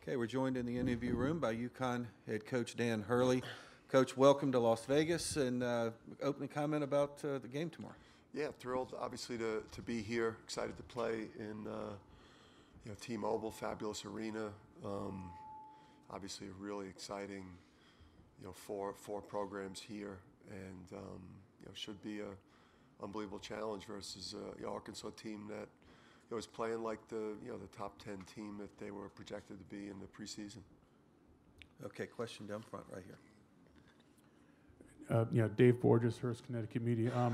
Okay, we're joined in the interview room by UConn head coach Dan Hurley. Coach, welcome to Las Vegas, and opening comment about the game tomorrow. Yeah, thrilled, obviously, to be here. Excited to play in T-Mobile, fabulous arena. Obviously, really exciting. Four programs here, and should be a unbelievable challenge versus the Arkansas team that was playing like the top 10 team that they were projected to be in the preseason. Okay, question down front right here. Dave Borges, Hearst, Connecticut Media.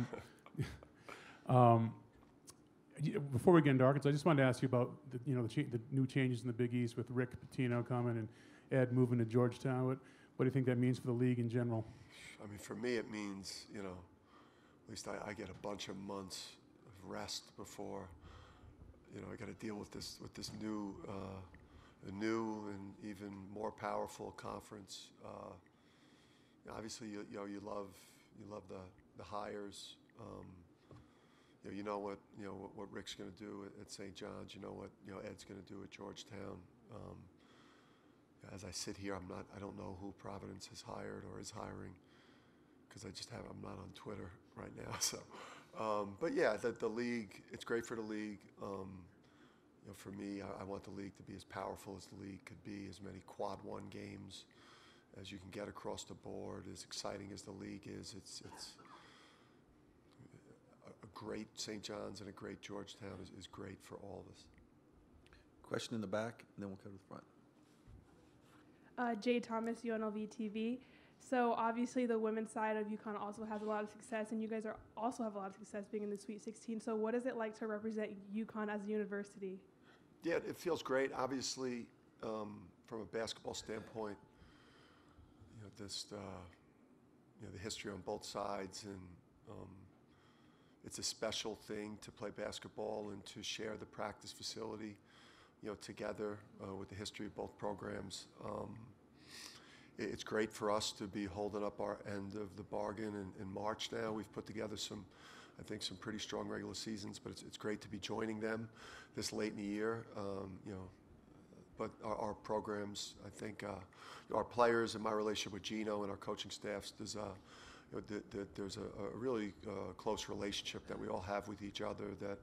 Before we get into Arkansas, I just wanted to ask you about the new changes in the Big East with Rick Pitino coming and Ed moving to Georgetown. What do you think that means for the league in general? I mean, for me, it means at least I get a bunch of months of rest before I got to deal with this new and even more powerful conference. Obviously, you love the hires. What Rick's going to do at St. John's. What Ed's going to do at Georgetown. As I sit here, I don't know who Providence has hired or is hiring, because I'm not on Twitter right now. So, but yeah, the league. It's great for the league. For me, I want the league to be as powerful as the league could be. As many quad one games as you can get across the board, as exciting as the league is. It's a great St. John's and a great Georgetown is great for all of us. Question in the back, and then we'll go to the front. Jay Thomas, UNLV TV. So obviously the women's side of UConn also has a lot of success, and you guys also have a lot of success being in the Sweet 16. So what is it like to represent UConn as a university? Yeah, it feels great. Obviously, from a basketball standpoint, the history on both sides, and it's a special thing to play basketball and to share the practice facility, together with the history of both programs. It's great for us to be holding up our end of the bargain in March now. We've put together some pretty strong regular seasons, but it's great to be joining them this late in the year. But our programs, I think, our players and my relationship with Gino and our coaching staffs, there's a really close relationship that we all have with each other that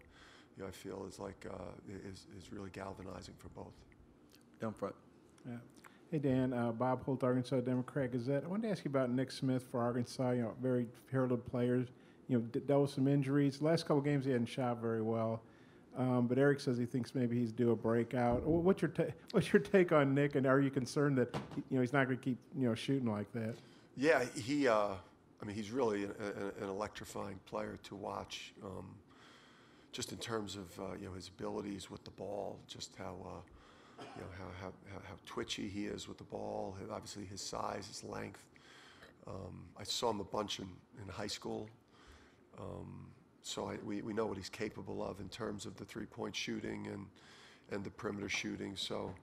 I feel is like is really galvanizing for both. Down front. Yeah. Hey Dan, Bob Holt, Arkansas Democrat Gazette. I wanted to ask you about Nick Smith for Arkansas. Very heralded players. Dealt with some injuries. Last couple games he hadn't shot very well. But Eric says he thinks maybe he's due a breakout. What's your take on Nick? And are you concerned that he's not going to keep shooting like that? Yeah, he. I mean, he's really an electrifying player to watch. Just in terms of his abilities with the ball, just how twitchy he is with the ball. Obviously, his size, his length. I saw him a bunch in high school, so we know what he's capable of in terms of the three-point shooting and the perimeter shooting. So,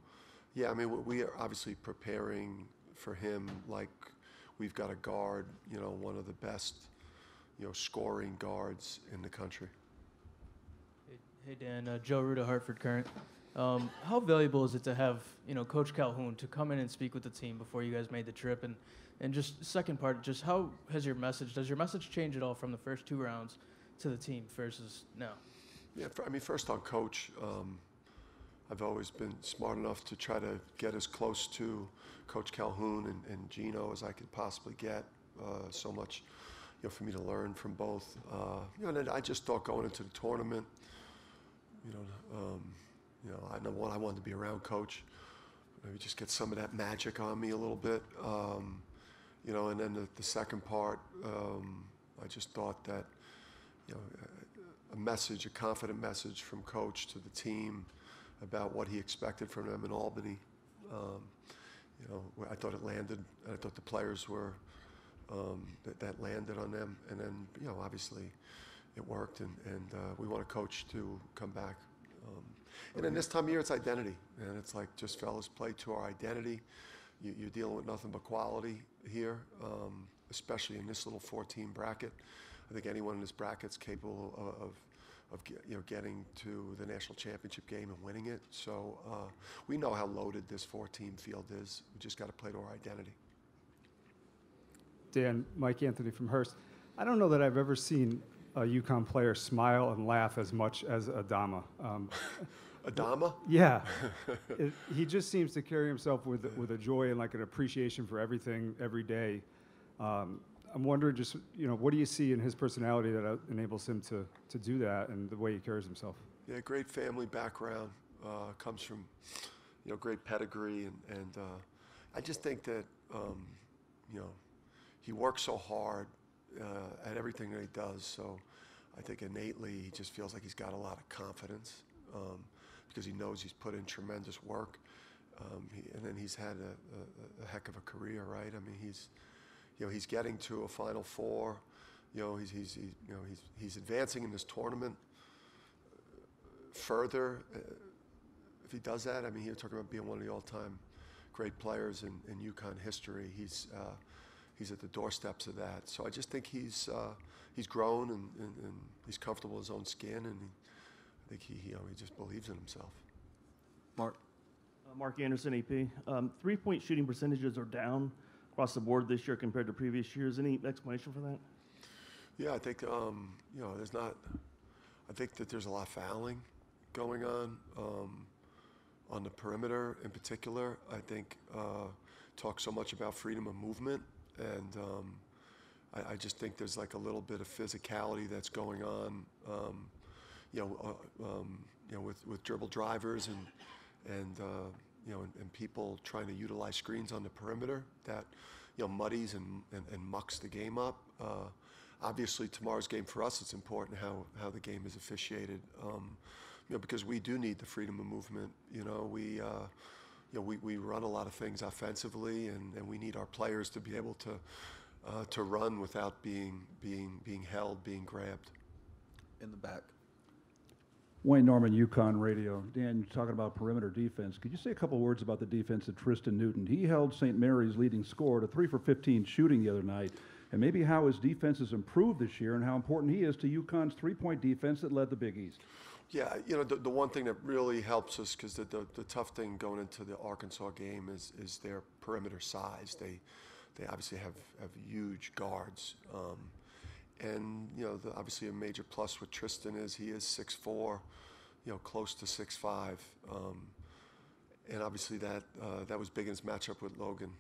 yeah, I mean, we are obviously preparing for him like we've got a guard, one of the best, scoring guards in the country. Hey Dan, Joe Ruda, Hartford Current. How valuable is it to have Coach Calhoun to come in and speak with the team before you guys made the trip, and just second part, just how has does your message change at all from the first two rounds to the team versus now? Yeah, I mean, first on Coach, I've always been smart enough to try to get as close to Coach Calhoun and Gino as I could possibly get. So much, for me to learn from both. And then I just thought going into the tournament, I wanted to be around Coach. Maybe just get some of that magic on me a little bit. And then the second part, I just thought that, a confident message from Coach to the team about what he expected from them in Albany. I thought it landed, and I thought the players were, that landed on them. And then, obviously, it worked, and we want a coach to come back. And then this time of year, it's identity. And it's like, just fellas, play to our identity. You're dealing with nothing but quality here, especially in this little 14 bracket. I think anyone in this bracket's capable of of getting to the national championship game and winning it. So we know how loaded this four-team field is. We just got to play to our identity. Dan, Mike Anthony from Hearst. I don't know that I've ever seen a UConn player smile and laugh as much as Adama. Adama? Yeah. He just seems to carry himself with a joy and like an appreciation for everything every day. I'm wondering just, what do you see in his personality that enables him to do that and the way he carries himself? Yeah, great family background. Comes from, great pedigree. And I just think that, he works so hard at everything that he does. So I think innately he just feels like he's got a lot of confidence because he knows he's put in tremendous work. And then he's had a heck of a career, right? I mean, he's, he's getting to a Final Four. He's advancing in this tournament further. If he does that, I mean, you're talking about being one of the all-time great players in UConn history. He's at the doorsteps of that. So I just think he's grown and he's comfortable in his own skin, and I think he just believes in himself. Mark. Mark Anderson, AP. Three-point shooting percentages are down across the board this year compared to previous years. Any explanation for that? Yeah, I think I think that there's a lot of fouling going on the perimeter in particular. I think talk so much about freedom of movement. And I just think there's like a little bit of physicality that's going on, with dribble drivers and people trying to utilize screens on the perimeter that, muddies and mucks the game up. Obviously, tomorrow's game for us, it's important how the game is officiated, because we do need the freedom of movement. We run a lot of things offensively, and we need our players to be able to run without being held, being grabbed. In the back. Wayne Norman, UConn Radio. Dan, you're talking about perimeter defense. Could you say a couple words about the defense of Tristan Newton? He held St. Mary's leading scorer to 3 for 15 shooting the other night, and maybe how his defense has improved this year and how important he is to UConn's three-point defense that led the Big East. Yeah, the one thing that really helps us, because the tough thing going into the Arkansas game is their perimeter size. They obviously have huge guards, and obviously a major plus with Tristan is he is 6'4", close to 6'5", and obviously that was big in his matchup with Logan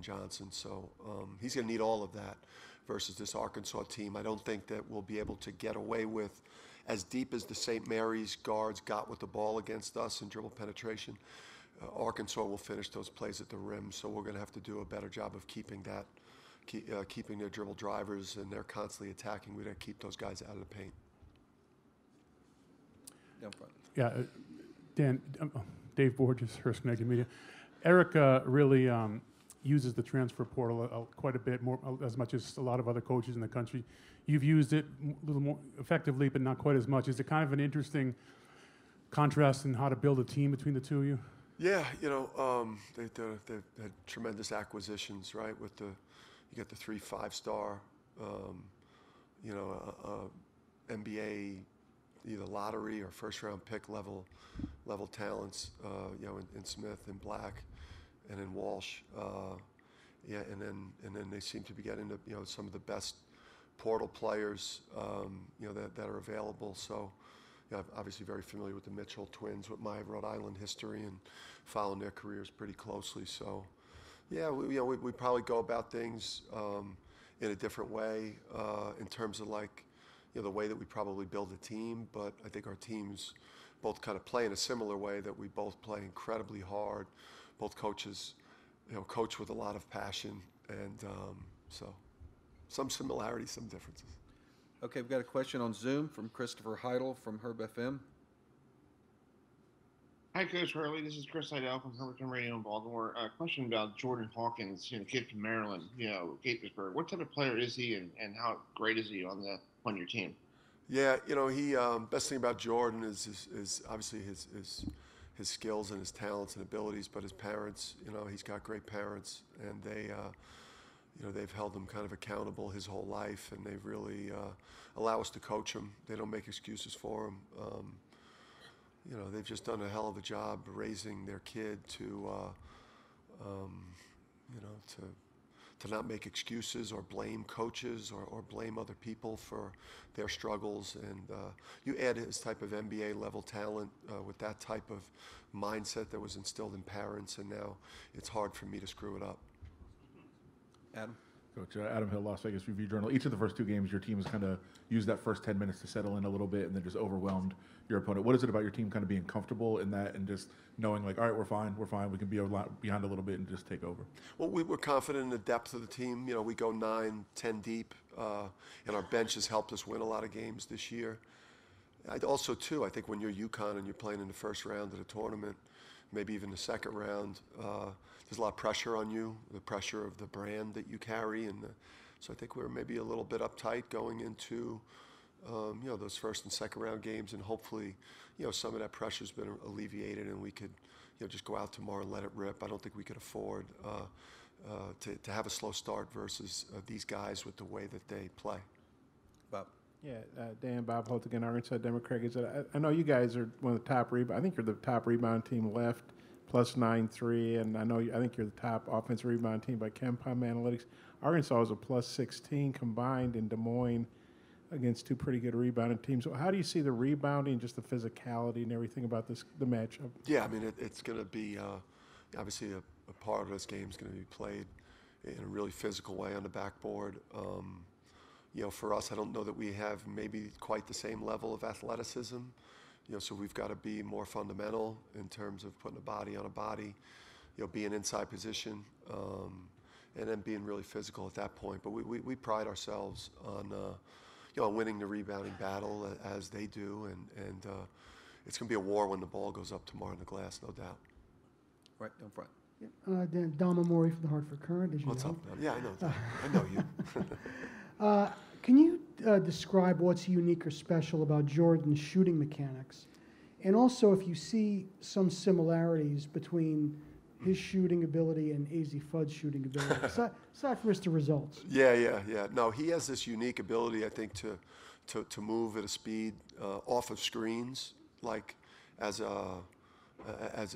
Johnson. So he's going to need all of that versus this Arkansas team. I don't think that we'll be able to get away with as deep as the St. Mary's guards got with the ball against us in dribble penetration. Arkansas will finish those plays at the rim, so we're going to have to do a better job of keeping their dribble drivers, and they're constantly attacking. We're going to keep those guys out of the paint. Down front. Yeah, Dan, Dave Borges, Hearst Connected Media. Eric really uses the transfer portal quite a bit, as much as a lot of other coaches in the country. You've used it a little more effectively, but not quite as much. Is it kind of an interesting contrast in how to build a team between the two of you? Yeah, they've had tremendous acquisitions, right? With you got the 3 5-star, NBA, either lottery or first-round pick level talents, in Smith and Black, and in Walsh, and then they seem to be getting to, some of the best portal players, that are available. So, I'm obviously very familiar with the Mitchell twins, with my Rhode Island history, and following their careers pretty closely. So, yeah, we probably go about things in a different way in terms of like, the way that we probably build a team, but I think our teams both kind of play in a similar way, that we both play incredibly hard. Both coaches, coach with a lot of passion, and so some similarities, some differences. Okay, we've got a question on Zoom from Christopher Heidel from Herb FM. Hi, Coach Hurley. This is Chris Heidel from Herberton Radio in Baltimore. A question about Jordan Hawkins, kid from Maryland, Gaithersburg. What type of player is he, and how great is he on your team? Yeah, he best thing about Jordan is obviously his skills and his talents and abilities, but his parents, he's got great parents, and they, you know, they've held him kind of accountable his whole life, and they really allow us to coach him. They don't make excuses for him. You know, they've just done a hell of a job raising their kid to, you know, to not make excuses or blame coaches or blame other people for their struggles. And you add his type of NBA-level talent with that type of mindset that was instilled in parents, and now it's hard for me to screw it up. Adam? Coach Adam Hill, Las Vegas Review-Journal. Each of the first two games, your team has kind of used that first 10 minutes to settle in a little bit and then just overwhelmed your opponent. What is it about your team kind of being comfortable in that and just knowing, like, all right, we're fine, we can be behind a little bit and just take over? Well, we were confident in the depth of the team. You know, we go 9, 10 deep, and our bench has helped us win a lot of games this year. I'd also, too, I think when you're UConn and you're playing in the first round of the tournament, maybe even the second round, there's a lot of pressure on you, the pressure of the brand that you carry. And so I think we were maybe a little bit uptight going into, you know, those first and second round games. And hopefully, you know, some of that pressure's been alleviated and we could, you know, just go out tomorrow and let it rip. I don't think we could afford to have a slow start versus these guys with the way that they play. Bob. Yeah, Dan, Bob Holt again, Arkansas Democrat. I know you guys are one of the top rebound. I think you're the top rebound team left, plus 9-3, and I think you're the top offensive rebound team by KenPom Analytics. Arkansas is a plus 16 combined in Des Moines against two pretty good rebounding teams. So how do you see the rebounding, just the physicality and everything about the matchup? Yeah, I mean, it's going to be obviously a part of this game is going to be played in a really physical way on the backboard. You know, for us, I don't know that we have maybe quite the same level of athleticism. You know, so we've got to be more fundamental in terms of putting a body on a body, you know, being inside position, and then being really physical at that point. But we pride ourselves on, you know, winning the rebounding battle as they do, and it's going to be a war when the ball goes up tomorrow in the glass, no doubt. Right down front. Yep. Dan Mori from the Hartford Current, as you know. What's up, man? Yeah, I know. I know you. Can you describe what's unique or special about Jordan's shooting mechanics? And also if you see some similarities between his shooting ability and AZ Fudd's shooting ability, aside from Mr. Results. Yeah. No, he has this unique ability, I think, to move at a speed off of screens, like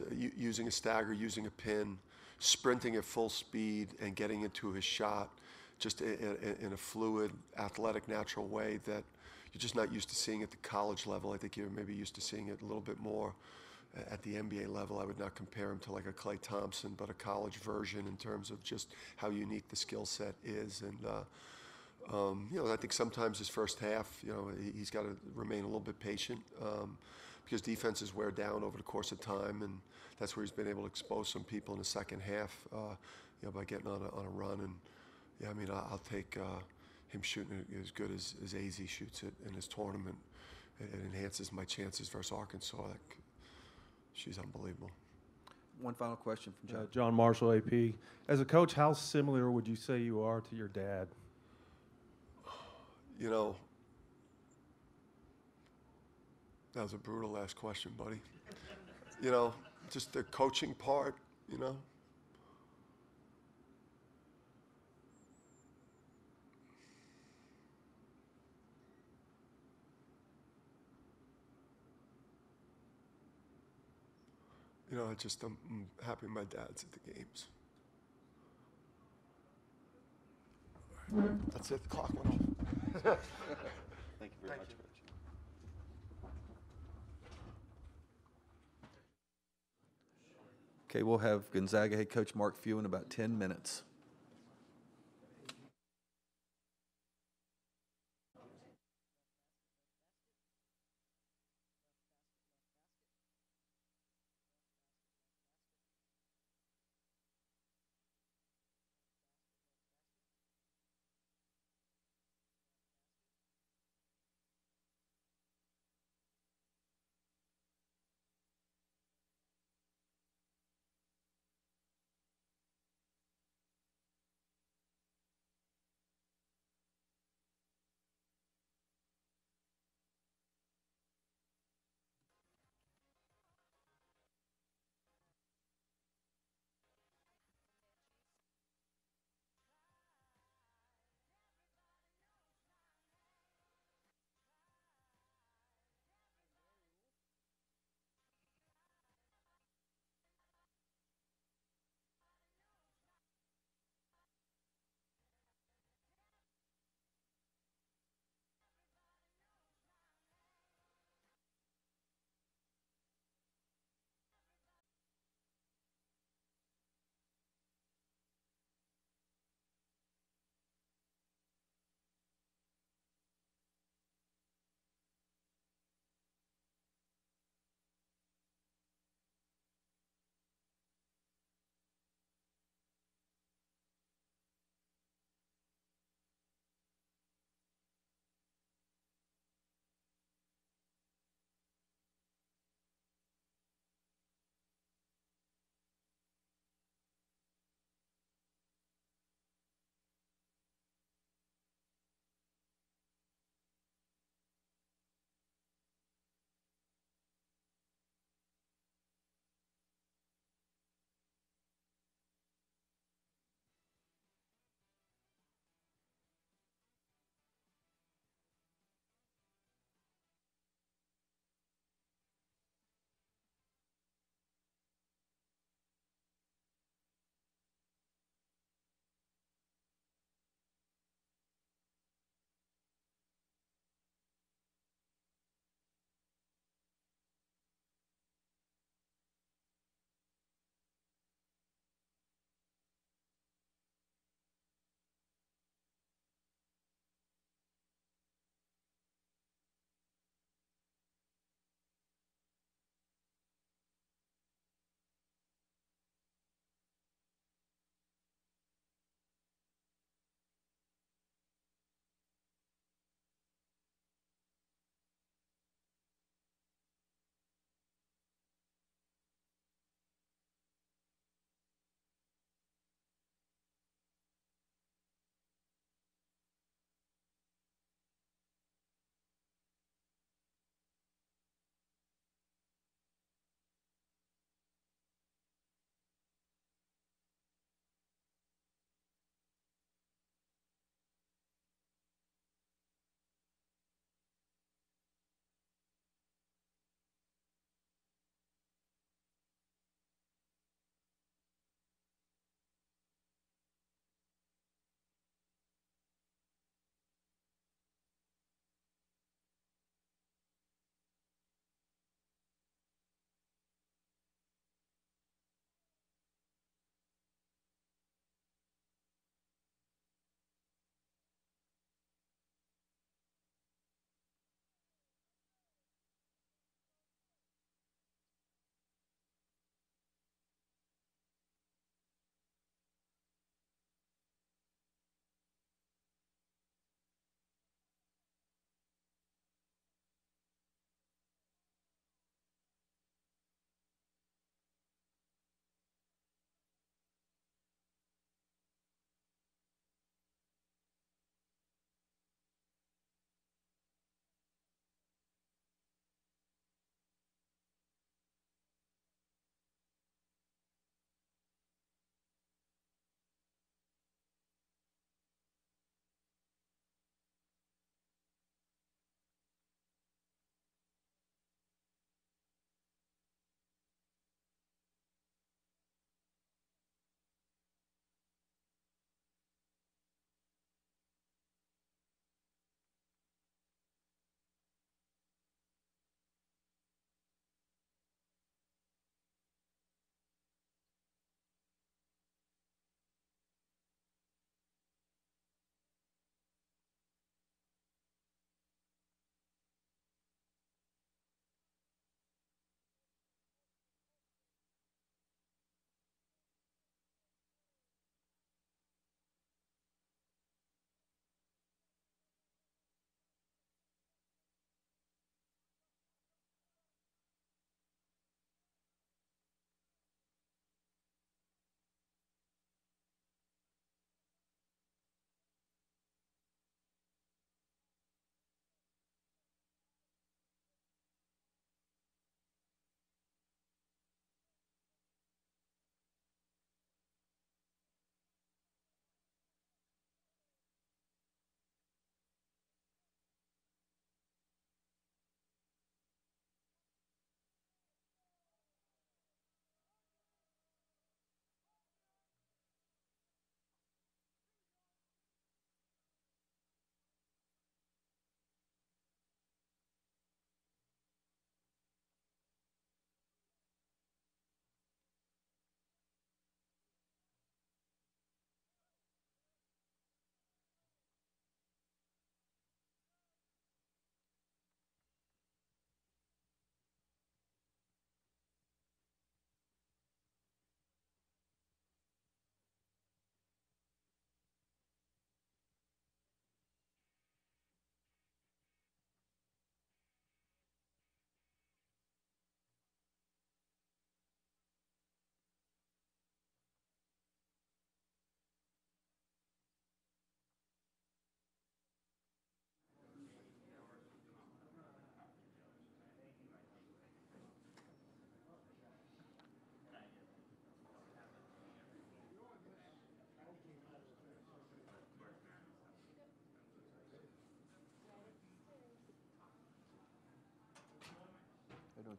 using a stagger, using a pin, sprinting at full speed and getting into his shot, just in a fluid, athletic, natural way that you're just not used to seeing at the college level. I think you're maybe used to seeing it a little bit more at the NBA level. I would not compare him to like a Klay Thompson, but a college version in terms of just how unique the skill set is. And you know, I think sometimes his first half, you know, he's got to remain a little bit patient because defenses wear down over the course of time, and that's where he's been able to expose some people in the second half, you know, by getting on a run. And yeah, I mean, I'll take him shooting as good as AZ shoots it in his tournament. It enhances my chances versus Arkansas. Like, she's unbelievable. One final question from John. John Marshall, AP. As a coach, how similar would you say you are to your dad? You know, that was a brutal last question, buddy. You know, just the coaching part, you know. You know, I'm happy my dad's at the games. That's it. The clock went off. Thank you very much. Okay, we'll have Gonzaga head coach Mark Few in about 10 minutes.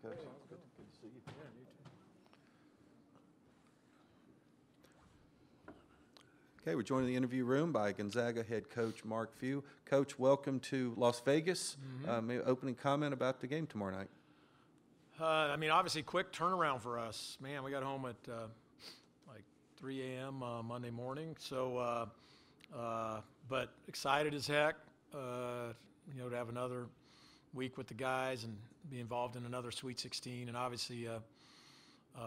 Coach. Hey, good to see you. Yeah, you too. Okay, we're joined in the interview room by Gonzaga head coach Mark Few. Coach, welcome to Las Vegas. Opening comment about the game tomorrow night. I mean, obviously, quick turnaround for us. Man, we got home at like 3 a.m. Monday morning. So, but excited as heck, you know, to have another week with the guys and be involved in another Sweet 16. And obviously,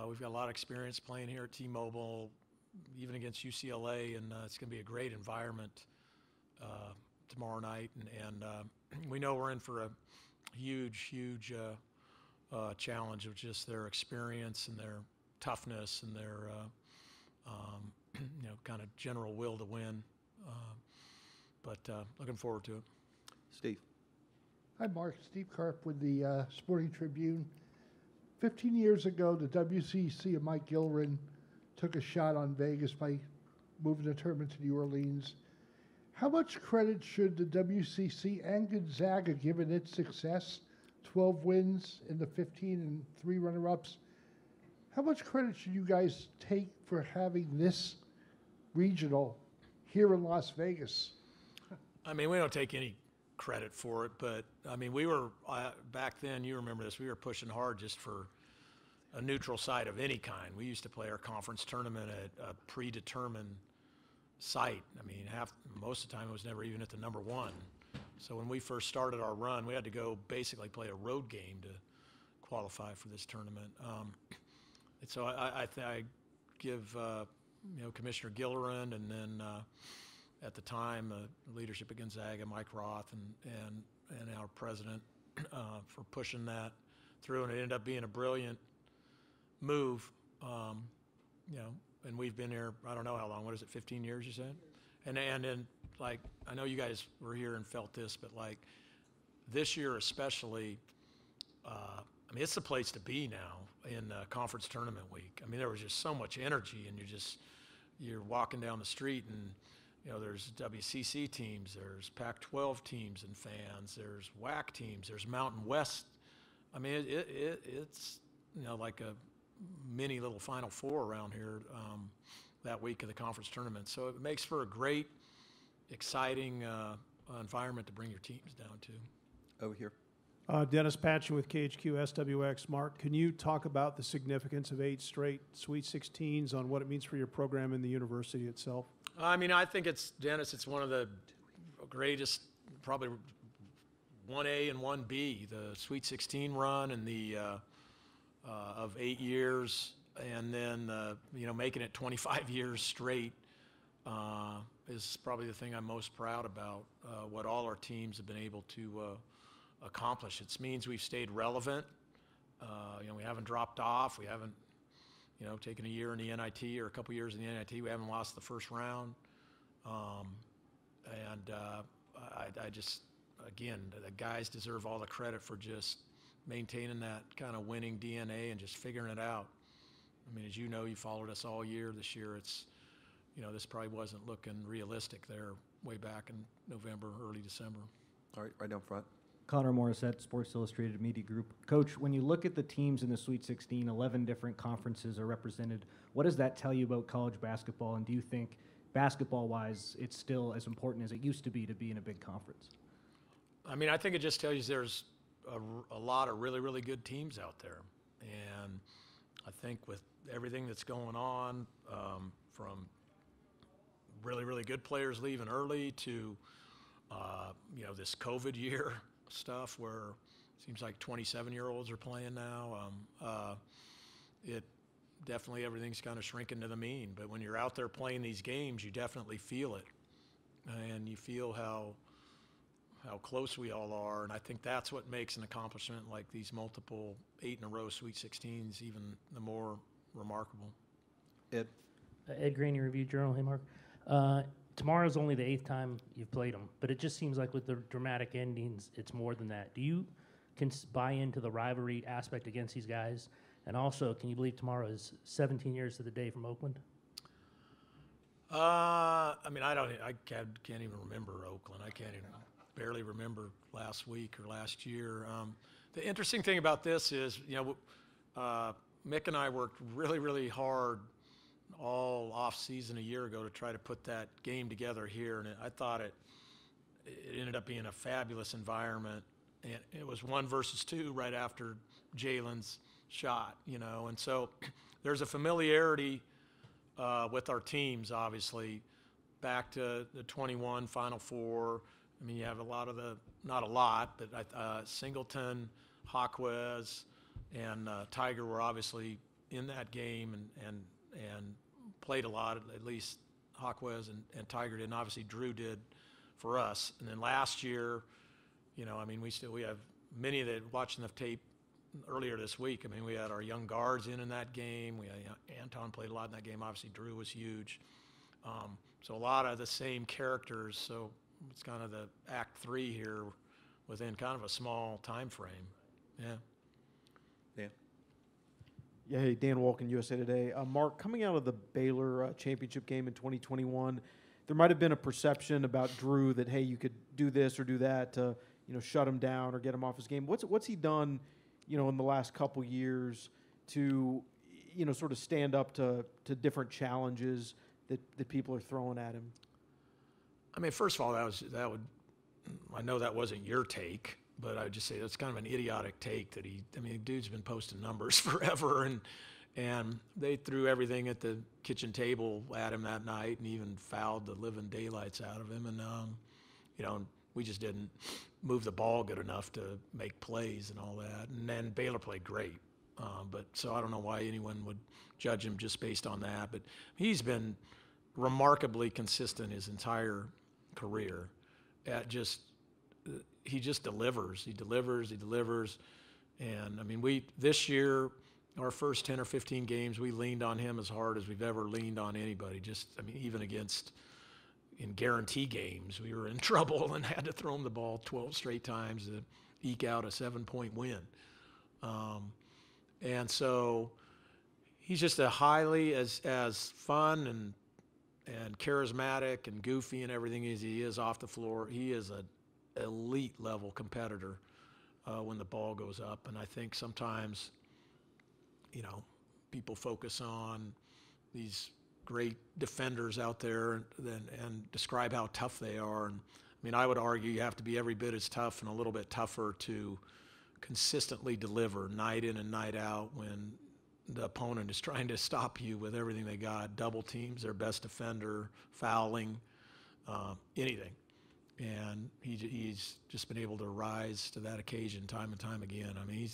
we've got a lot of experience playing here at T-Mobile, even against UCLA, and it's going to be a great environment tomorrow night. And we know we're in for a huge, huge challenge of just their experience and their toughness and their, you know, kind of general will to win. But looking forward to it. Steve. Hi, Mark. Steve Karp with the Sporting Tribune. 15 years ago, the WCC and Mike Gilrin took a shot on Vegas by moving the tournament to New Orleans. How much credit should the WCC and Gonzaga, given its success, 12 wins in the 15 and 3 runner-ups, how much credit should you guys take for having this regional here in Las Vegas? I mean, we don't take any credit for it, but I mean, we were back then, you remember this, we were pushing hard just for a neutral site of any kind. We used to play our conference tournament at a predetermined site. I mean, most of the time it was never even at the number one. So when we first started our run, we had to go basically play a road game to qualify for this tournament. And so I give you know, Commissioner Gilliland, and then at the time, leadership at Gonzaga, Mike Roth, and our president for pushing that through, and it ended up being a brilliant move. You know, and we've been here, I don't know how long. What is it, 15 years? You said, and then like I know you guys were here and felt this, but like this year especially, I mean, it's the place to be now in conference tournament week. I mean, there was just so much energy, and you're walking down the street and, you know, there's WCC teams, there's Pac-12 teams and fans, there's WAC teams, there's Mountain West. I mean, it's, you know, like a mini little Final Four around here that week of the conference tournament. So it makes for a great, exciting environment to bring your teams down to. Over here. Dennis Patchen with KHQ SWX. Mark, can you talk about the significance of 8 straight Sweet 16s on what it means for your program and the university itself? I mean, I think it's, Dennis, it's one of the greatest, probably 1A and 1B, the Sweet 16 run and the of 8 years, and then, you know, making it 25 years straight is probably the thing I'm most proud about, what all our teams have been able to accomplish. It means we've stayed relevant. You know, we haven't dropped off. We haven't, you know, taking a year in the NIT or a couple years in the NIT. We haven't lost the first round. I just, again, the guys deserve all the credit for just maintaining that kind of winning DNA and just figuring it out. I mean, as you know, you followed us all year. This year it's, you know, this probably wasn't looking realistic there way back in November, early December. All right, right down front. Connor Morissette, Sports Illustrated Media Group. Coach, when you look at the teams in the Sweet 16, 11 different conferences are represented. What does that tell you about college basketball, and do you think basketball-wise it's still as important as it used to be in a big conference? I mean, I think it just tells you there's a lot of really, really good teams out there. And I think with everything that's going on, from really, really good players leaving early to, you know, this COVID year, stuff where it seems like 27-year-olds are playing now. It definitely, everything's kind of shrinking to the mean, but when you're out there playing these games, you definitely feel it, and you feel how close we all are. And I think that's what makes an accomplishment like these multiple 8-in-a-row Sweet 16s even the more remarkable. Ed? Ed Graney, Review Journal. Hey, Mark. Tomorrow's only the 8th time you've played them, but it just seems like with the dramatic endings, it's more than that. Do you can buy into the rivalry aspect against these guys? And also, can you believe tomorrow is 17 years to the day from Oakland? I mean, I can't even remember Oakland. I can't even barely remember last week or last year. The interesting thing about this is, Mick and I worked really, really hard all off season a year ago to try to put that game together here, and I thought it ended up being a fabulous environment. And it was 1 versus 2 right after Jalen's shot, and so there's a familiarity with our teams, obviously, back to the 21 Final Four. I mean, you have a lot of the, not a lot, but Singleton, Jaquez, and Tyger were obviously in that game and played a lot, at least Jaquez and Tyger did, and obviously Drew did for us. And then last year, I mean, we have many that watching the tape earlier this week. I mean, we had our young guards in that game. We had, Anton played a lot in that game. Obviously, Drew was huge. So a lot of the same characters. So it's kind of the Act 3 here within kind of a small time frame. Yeah. Yeah, hey, Dan Walken, USA Today. Mark, coming out of the Baylor championship game in 2021, there might have been a perception about Drew that, hey, you could do this or do that to, shut him down or get him off his game. What's he done, in the last couple years to, sort of stand up to different challenges that people are throwing at him? I mean, first of all, I know that wasn't your take. But I would just say that's kind of an idiotic take that I mean, dude's been posting numbers forever, and they threw everything at the kitchen table at him that night, and even fouled the living daylights out of him. And we just didn't move the ball good enough to make plays and all that. And then Baylor played great, but so I don't know why anyone would judge him just based on that. But he's been remarkably consistent his entire career at just. He just delivers. He delivers. He delivers. And I mean, this year, our first 10 or 15 games, we leaned on him as hard as we've ever leaned on anybody. Just, I mean, even in guarantee games, we were in trouble and had to throw him the ball 12 straight times to eke out a 7-point win. And so he's just a highly as fun and charismatic and goofy and everything as he is off the floor. He is a elite level competitor when the ball goes up. And I think sometimes, people focus on these great defenders out there and describe how tough they are. And I mean, I would argue you have to be every bit as tough and a little bit tougher to consistently deliver night in and night out when the opponent is trying to stop you with everything they got, double teams, their best defender, fouling, anything. And he's just been able to rise to that occasion time and time again. I mean,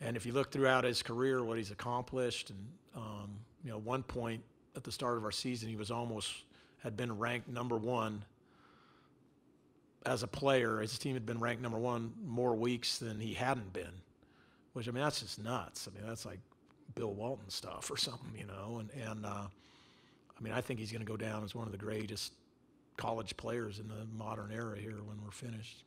and if you look throughout his career, what he's accomplished, and one point at the start of our season, he was had been ranked #1 as a player. His team had been ranked #1 more weeks than he hadn't been, which, I mean, that's just nuts. I mean, that's like Bill Walton stuff or something, I mean, I think he's going to go down as one of the greatest college players in the modern era here when we're finished.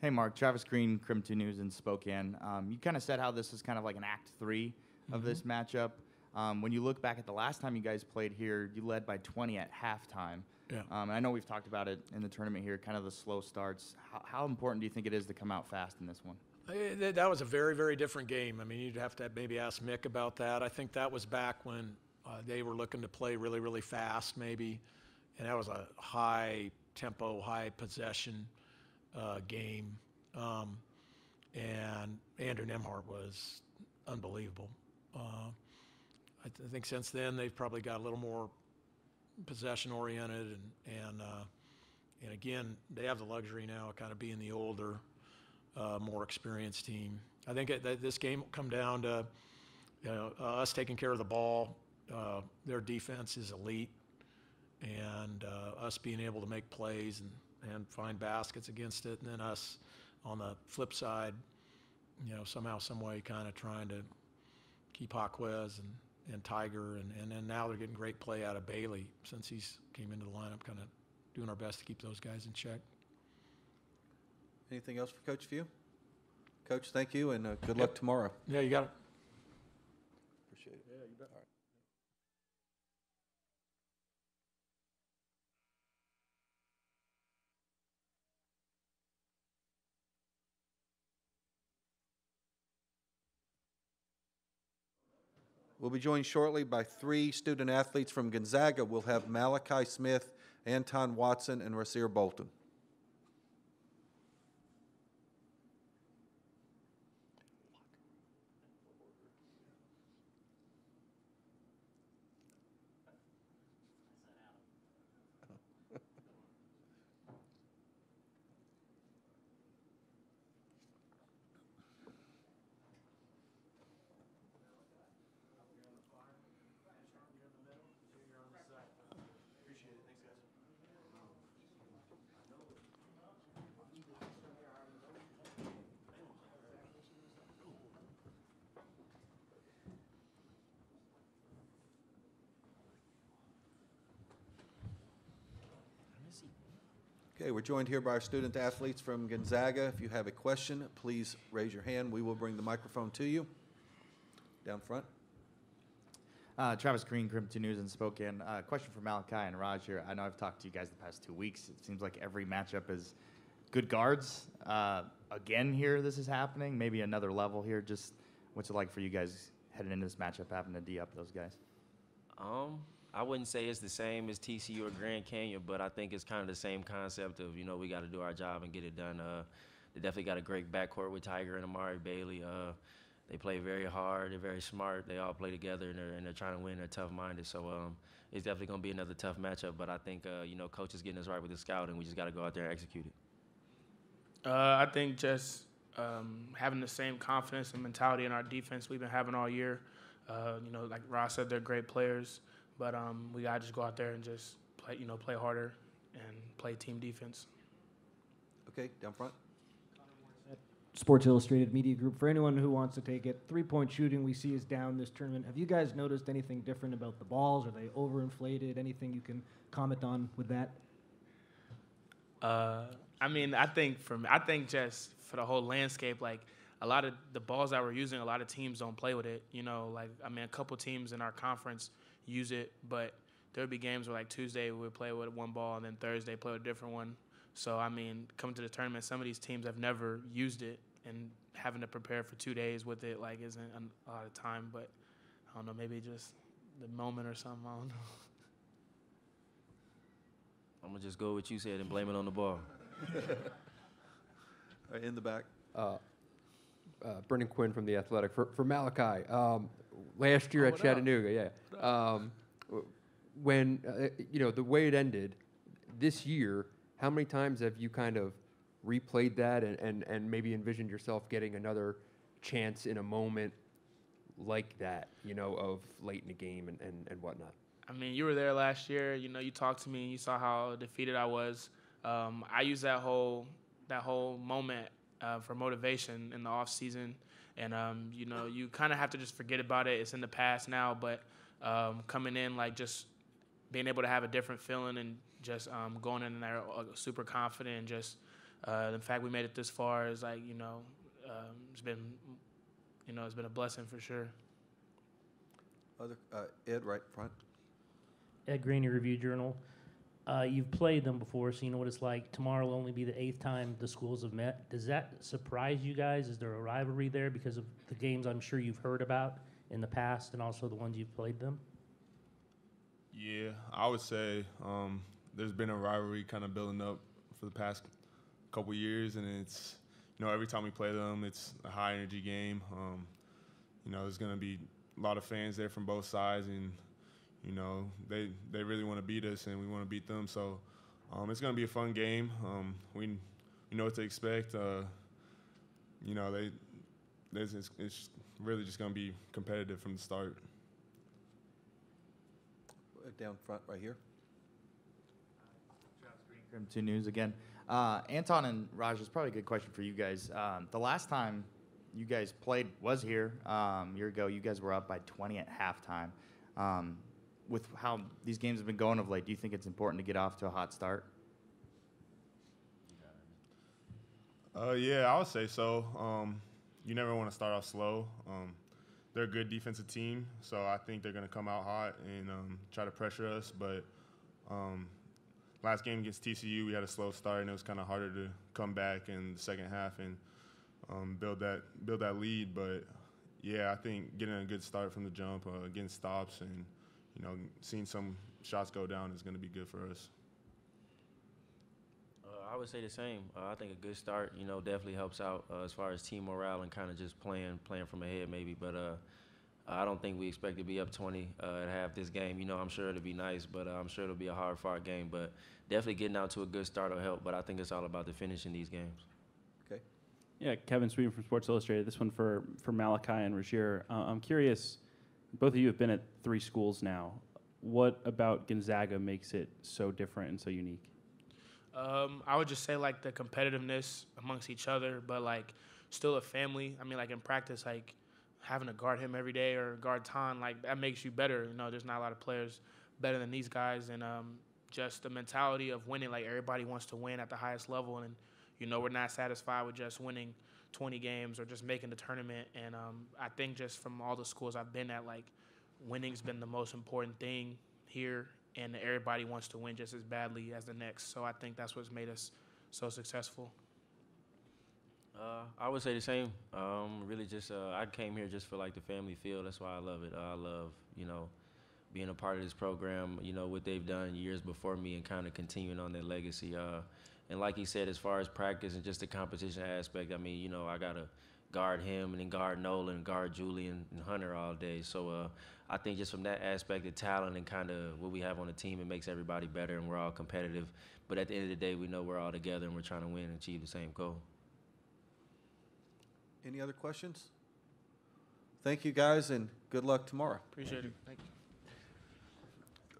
Hey, Mark. Travis Green, Crim2 News in Spokane. You kind of said how this is kind of like an Act 3 of this matchup. When you look back at the last time you guys played here, you led by 20 at halftime. Yeah. And I know we've talked about it in the tournament here, kind of the slow starts. How important do you think it is to come out fast in this one? That was a very, very different game. I mean, you'd have to maybe ask Mick about that. I think that was back when they were looking to play really, really fast maybe. And that was a high-tempo, high-possession game. And Andrew Nembhard was unbelievable. I think since then they've probably got a little more possession-oriented. And again, they have the luxury now of kind of being the older, more experienced team. I think this game will come down to us taking care of the ball. Their defense is elite. And us being able to make plays and find baskets against it, and then us on the flip side, somehow, some way, kind of trying to keep Jaquez and Tyger, and then now they're getting great play out of Bailey since he's came into the lineup, kind of doing our best to keep those guys in check. Anything else for Coach Few? Coach, thank you, and good luck tomorrow. Yeah, you got it. Appreciate it. Yeah, you bet. All right. We'll be joined shortly by three student athletes from Gonzaga. We'll have Malachi Smith, Anton Watson, and Rasir Bolton. Okay, we're joined here by our student athletes from Gonzaga. If you have a question, please raise your hand. We will bring the microphone to you. Down front. Travis Green, Crimson News in Spokane. Question for Malachi and Raj here. I know I've talked to you guys the past 2 weeks. It seems like every matchup is good guards. Again here, this is happening. Maybe another level here. Just what's it like for you guys heading into this matchup, having to D up those guys? I wouldn't say it's the same as TCU or Grand Canyon, but I think it's kind of the same concept of, you know, we got to do our job and get it done. They definitely got a great backcourt with Tyger and Amari Bailey. They play very hard. They're very smart. They all play together, and they're trying to win. They're tough-minded. So it's definitely going to be another tough matchup, but I think, you know, coach is getting us right with the scout, and we just got to go out there and execute it. I think just having the same confidence and mentality in our defense we've been having all year. You know, like Ross said, they're great players. But we gotta just go out there and just play, you know, play harder and play team defense. Okay, down front. Sports Illustrated Media Group. For anyone who wants to take it, three-point shooting we see is down this tournament. Have you guys noticed anything different about the balls? Are they overinflated? Anything you can comment on with that? I mean, I think just for the whole landscape, like. A lot of the balls that we're using, a lot of teams don't play with it. You know, like, I mean, a couple teams in our conference use it, but there would be games where, like, Tuesday we would play with one ball and then Thursday play with a different one. So, I mean, coming to the tournament, some of these teams have never used it, and having to prepare for 2 days with it, like, isn't a lot of time. But I don't know, maybe just the moment or something. I don't know. I'm going to just go with what you said and blame it on the ball. Right, in the back. Brendan Quinn from The Athletic. For Malachi, last year at Chattanooga, yeah. When, you know, the way it ended this year, how many times have you kind of replayed that and maybe envisioned yourself getting another chance in a moment like that, you know, of late in the game and whatnot? I mean, you were there last year. You know, you talked to me and you saw how defeated I was. I used that whole moment for motivation in the off season, and you know, you kind of have to just forget about it. It's in the past now, but coming in, like, just being able to have a different feeling and just going in there super confident, and just the fact we made it this far is, like, you know, it's been a blessing for sure. Other Ed, right front. Ed Graney, Review Journal. You've played them before, so you know what it's like. Tomorrow will only be the 8th time the schools have met. Does that surprise you guys? Is there a rivalry there because of the games I'm sure you've heard about in the past and also the ones you've played them? Yeah, I would say there's been a rivalry kind of building up for the past couple years, and it's, you know, every time we play them, it's a high-energy game. You know, there's going to be a lot of fans there from both sides, and you know, they really want to beat us, and we want to beat them. So it's going to be a fun game. We know what to expect. You know, it's really just going to be competitive from the start. Down front right here. Travis Green, Crimson News again. Anton and Raj, it's probably a good question for you guys. The last time you guys played was here a year ago. You guys were up by 20 at halftime. With how these games have been going of late, do you think it's important to get off to a hot start? Yeah, I would say so. You never want to start off slow. They're a good defensive team, so I think they're going to come out hot and try to pressure us. But last game against TCU, we had a slow start, and it was kind of harder to come back in the second half and build that lead. But Yeah, I think getting a good start from the jump, getting stops, and seeing some shots go down is going to be good for us. I would say the same. I think a good start, definitely helps out as far as team morale and kind of just playing from ahead maybe. But I don't think we expect to be up 20 at half this game. I'm sure it'll be nice, but I'm sure it'll be a hard-fought game. But definitely getting out to a good start will help. But I think it's all about the finish in these games. Okay. Yeah, Kevin Sweden from Sports Illustrated. This one for Malachi and Rasir. I'm curious, both of you have been at three schools now. What about Gonzaga makes it so different and so unique? I would just say, the competitiveness amongst each other, but, still a family. I mean, in practice, having to guard him every day or guard Ton, that makes you better. There's not a lot of players better than these guys. And just the mentality of winning, everybody wants to win at the highest level. And, we're not satisfied with just winning 20 games or just making the tournament. And I think just from all the schools I've been at, winning's been the most important thing here. And everybody wants to win just as badly as the next. So I think that's what's made us so successful. I would say the same. Really just I came here just for, the family feel. That's why I love it. I love, being a part of this program, what they've done years before me and kind of continuing on their legacy. And like he said, as far as practice and just the competition aspect, I mean, I got to guard him and then guard Nolan, guard Julian and Hunter all day. So I think just from that aspect, the talent and kind of what we have on the team, it makes everybody better and we're all competitive. But at the end of the day, we know we're all together and we're trying to win and achieve the same goal. Any other questions? Thank you, guys, and good luck tomorrow. Appreciate it. Thank you.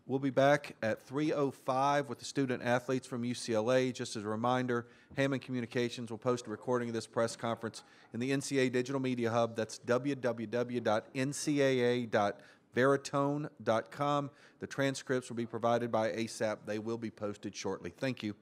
We'll be back at 3:05 with the student athletes from UCLA. Just as a reminder, Hammond Communications will post a recording of this press conference in the NCAA Digital Media Hub. That's www.ncaa.veritone.com. The transcripts will be provided by ASAP. They will be posted shortly. Thank you.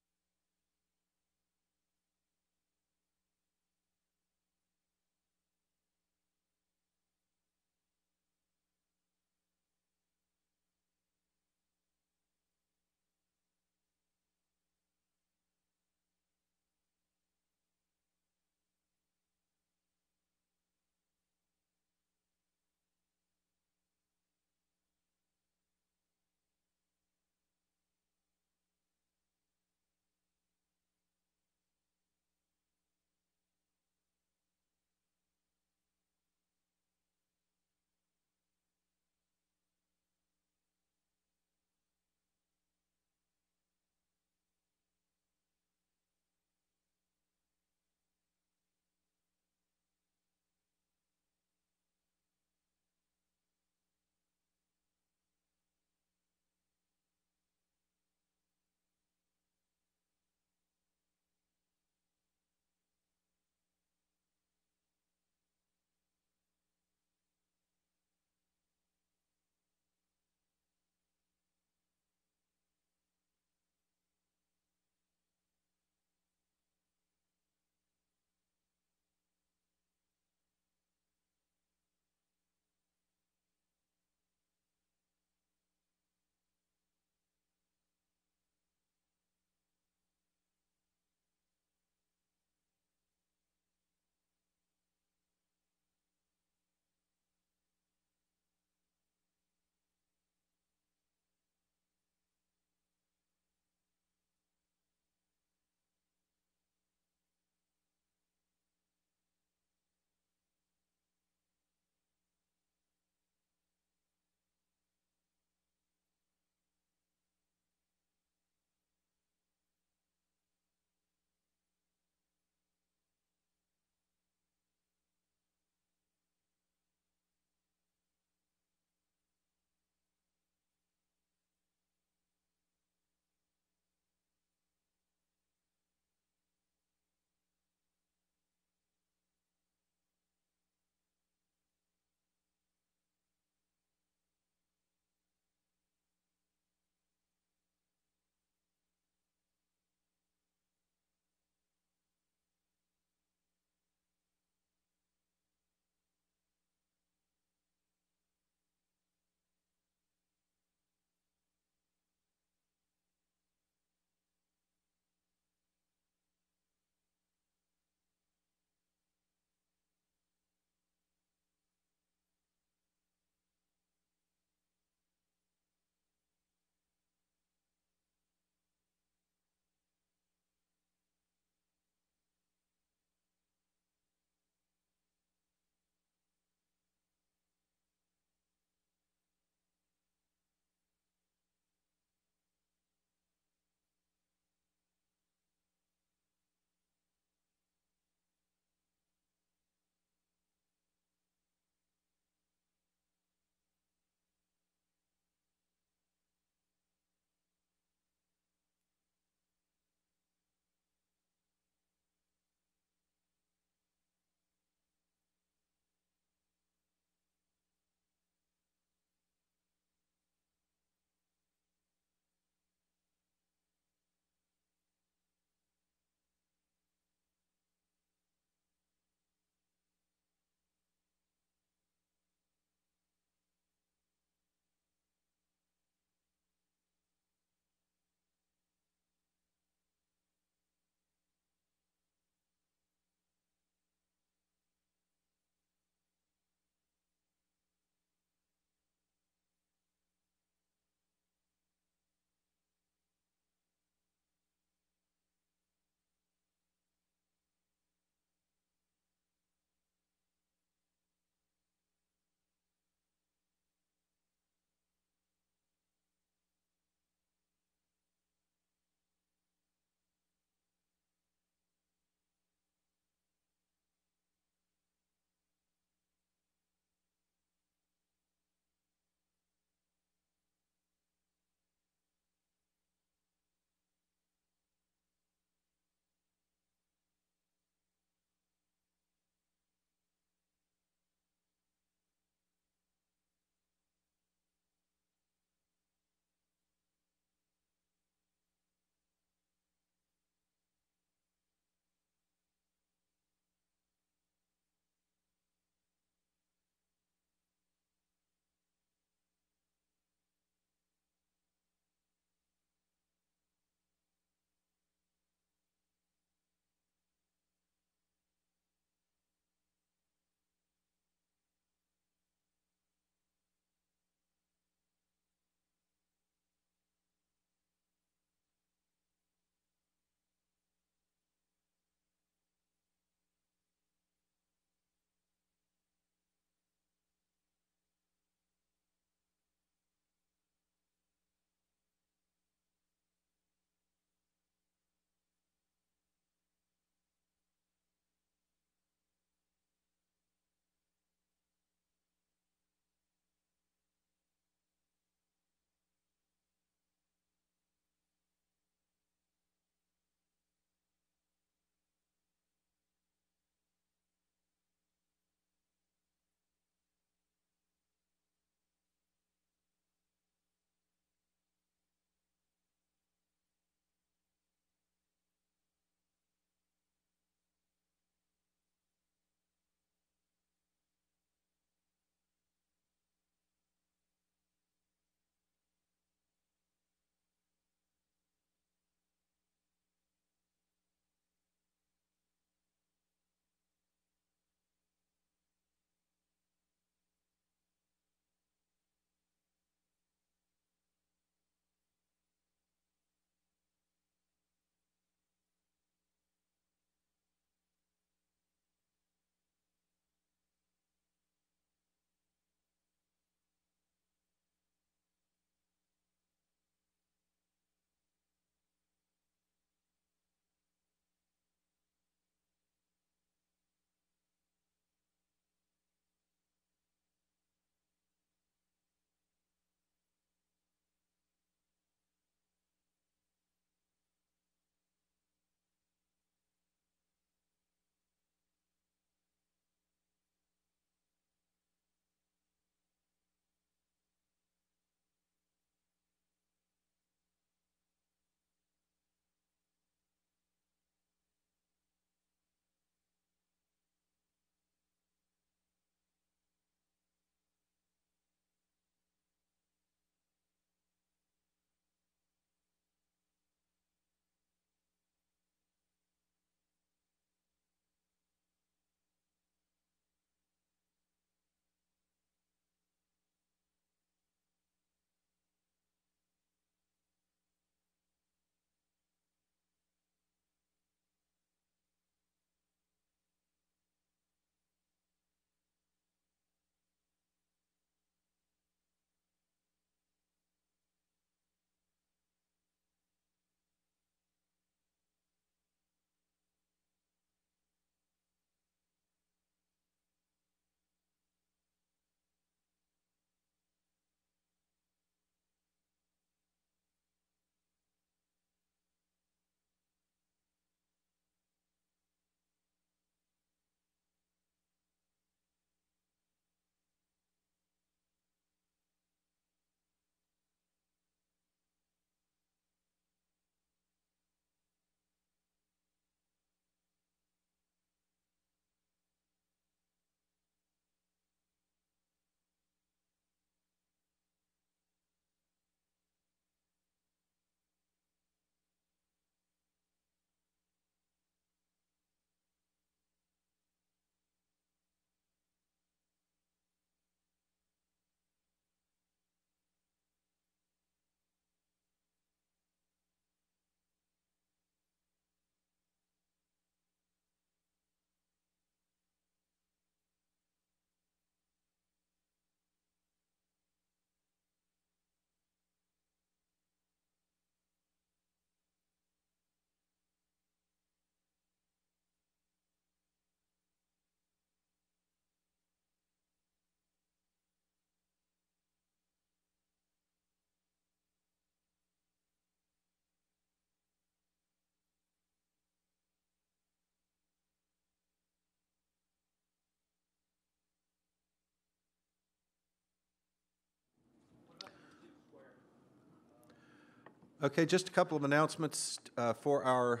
Okay, just a couple of announcements for our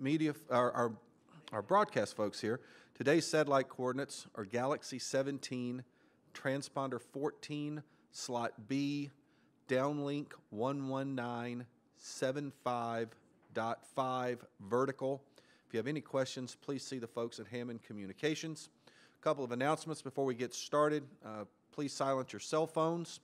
media, our broadcast folks here. Today's satellite coordinates are Galaxy 17, Transponder 14, Slot B, downlink 11975.5 vertical. If you have any questions, please see the folks at Hammond Communications. A couple of announcements before we get started. Please silence your cell phones.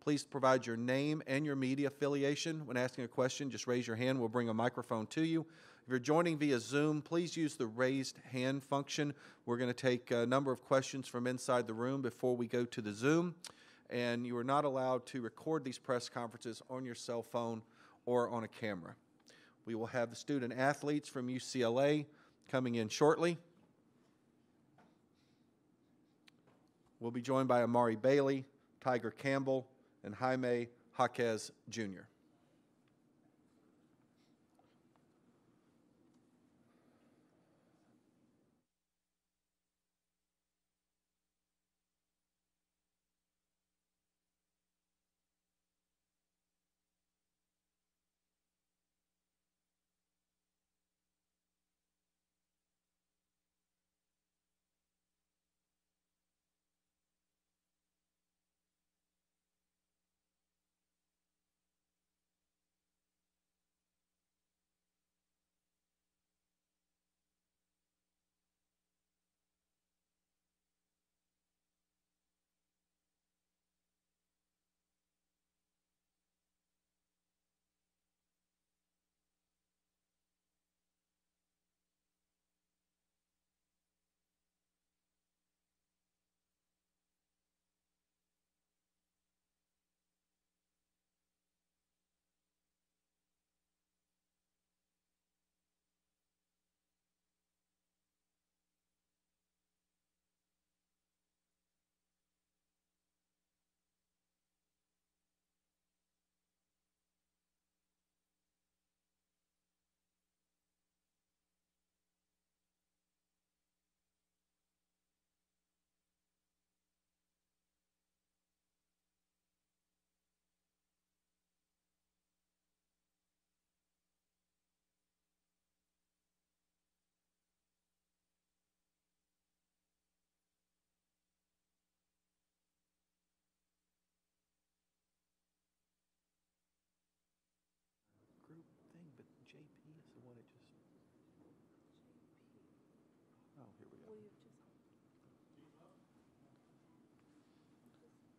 Please provide your name and your media affiliation when asking a question. Just raise your hand. We'll bring a microphone to you. If you're joining via Zoom, please use the raised hand function. We're going to take a number of questions from inside the room before we go to the Zoom. And you are not allowed to record these press conferences on your cell phone or on a camera. We will have the student athletes from UCLA coming in shortly. We'll be joined by Amari Bailey, Tyger Campbell, and Jaime Jaquez, Jr.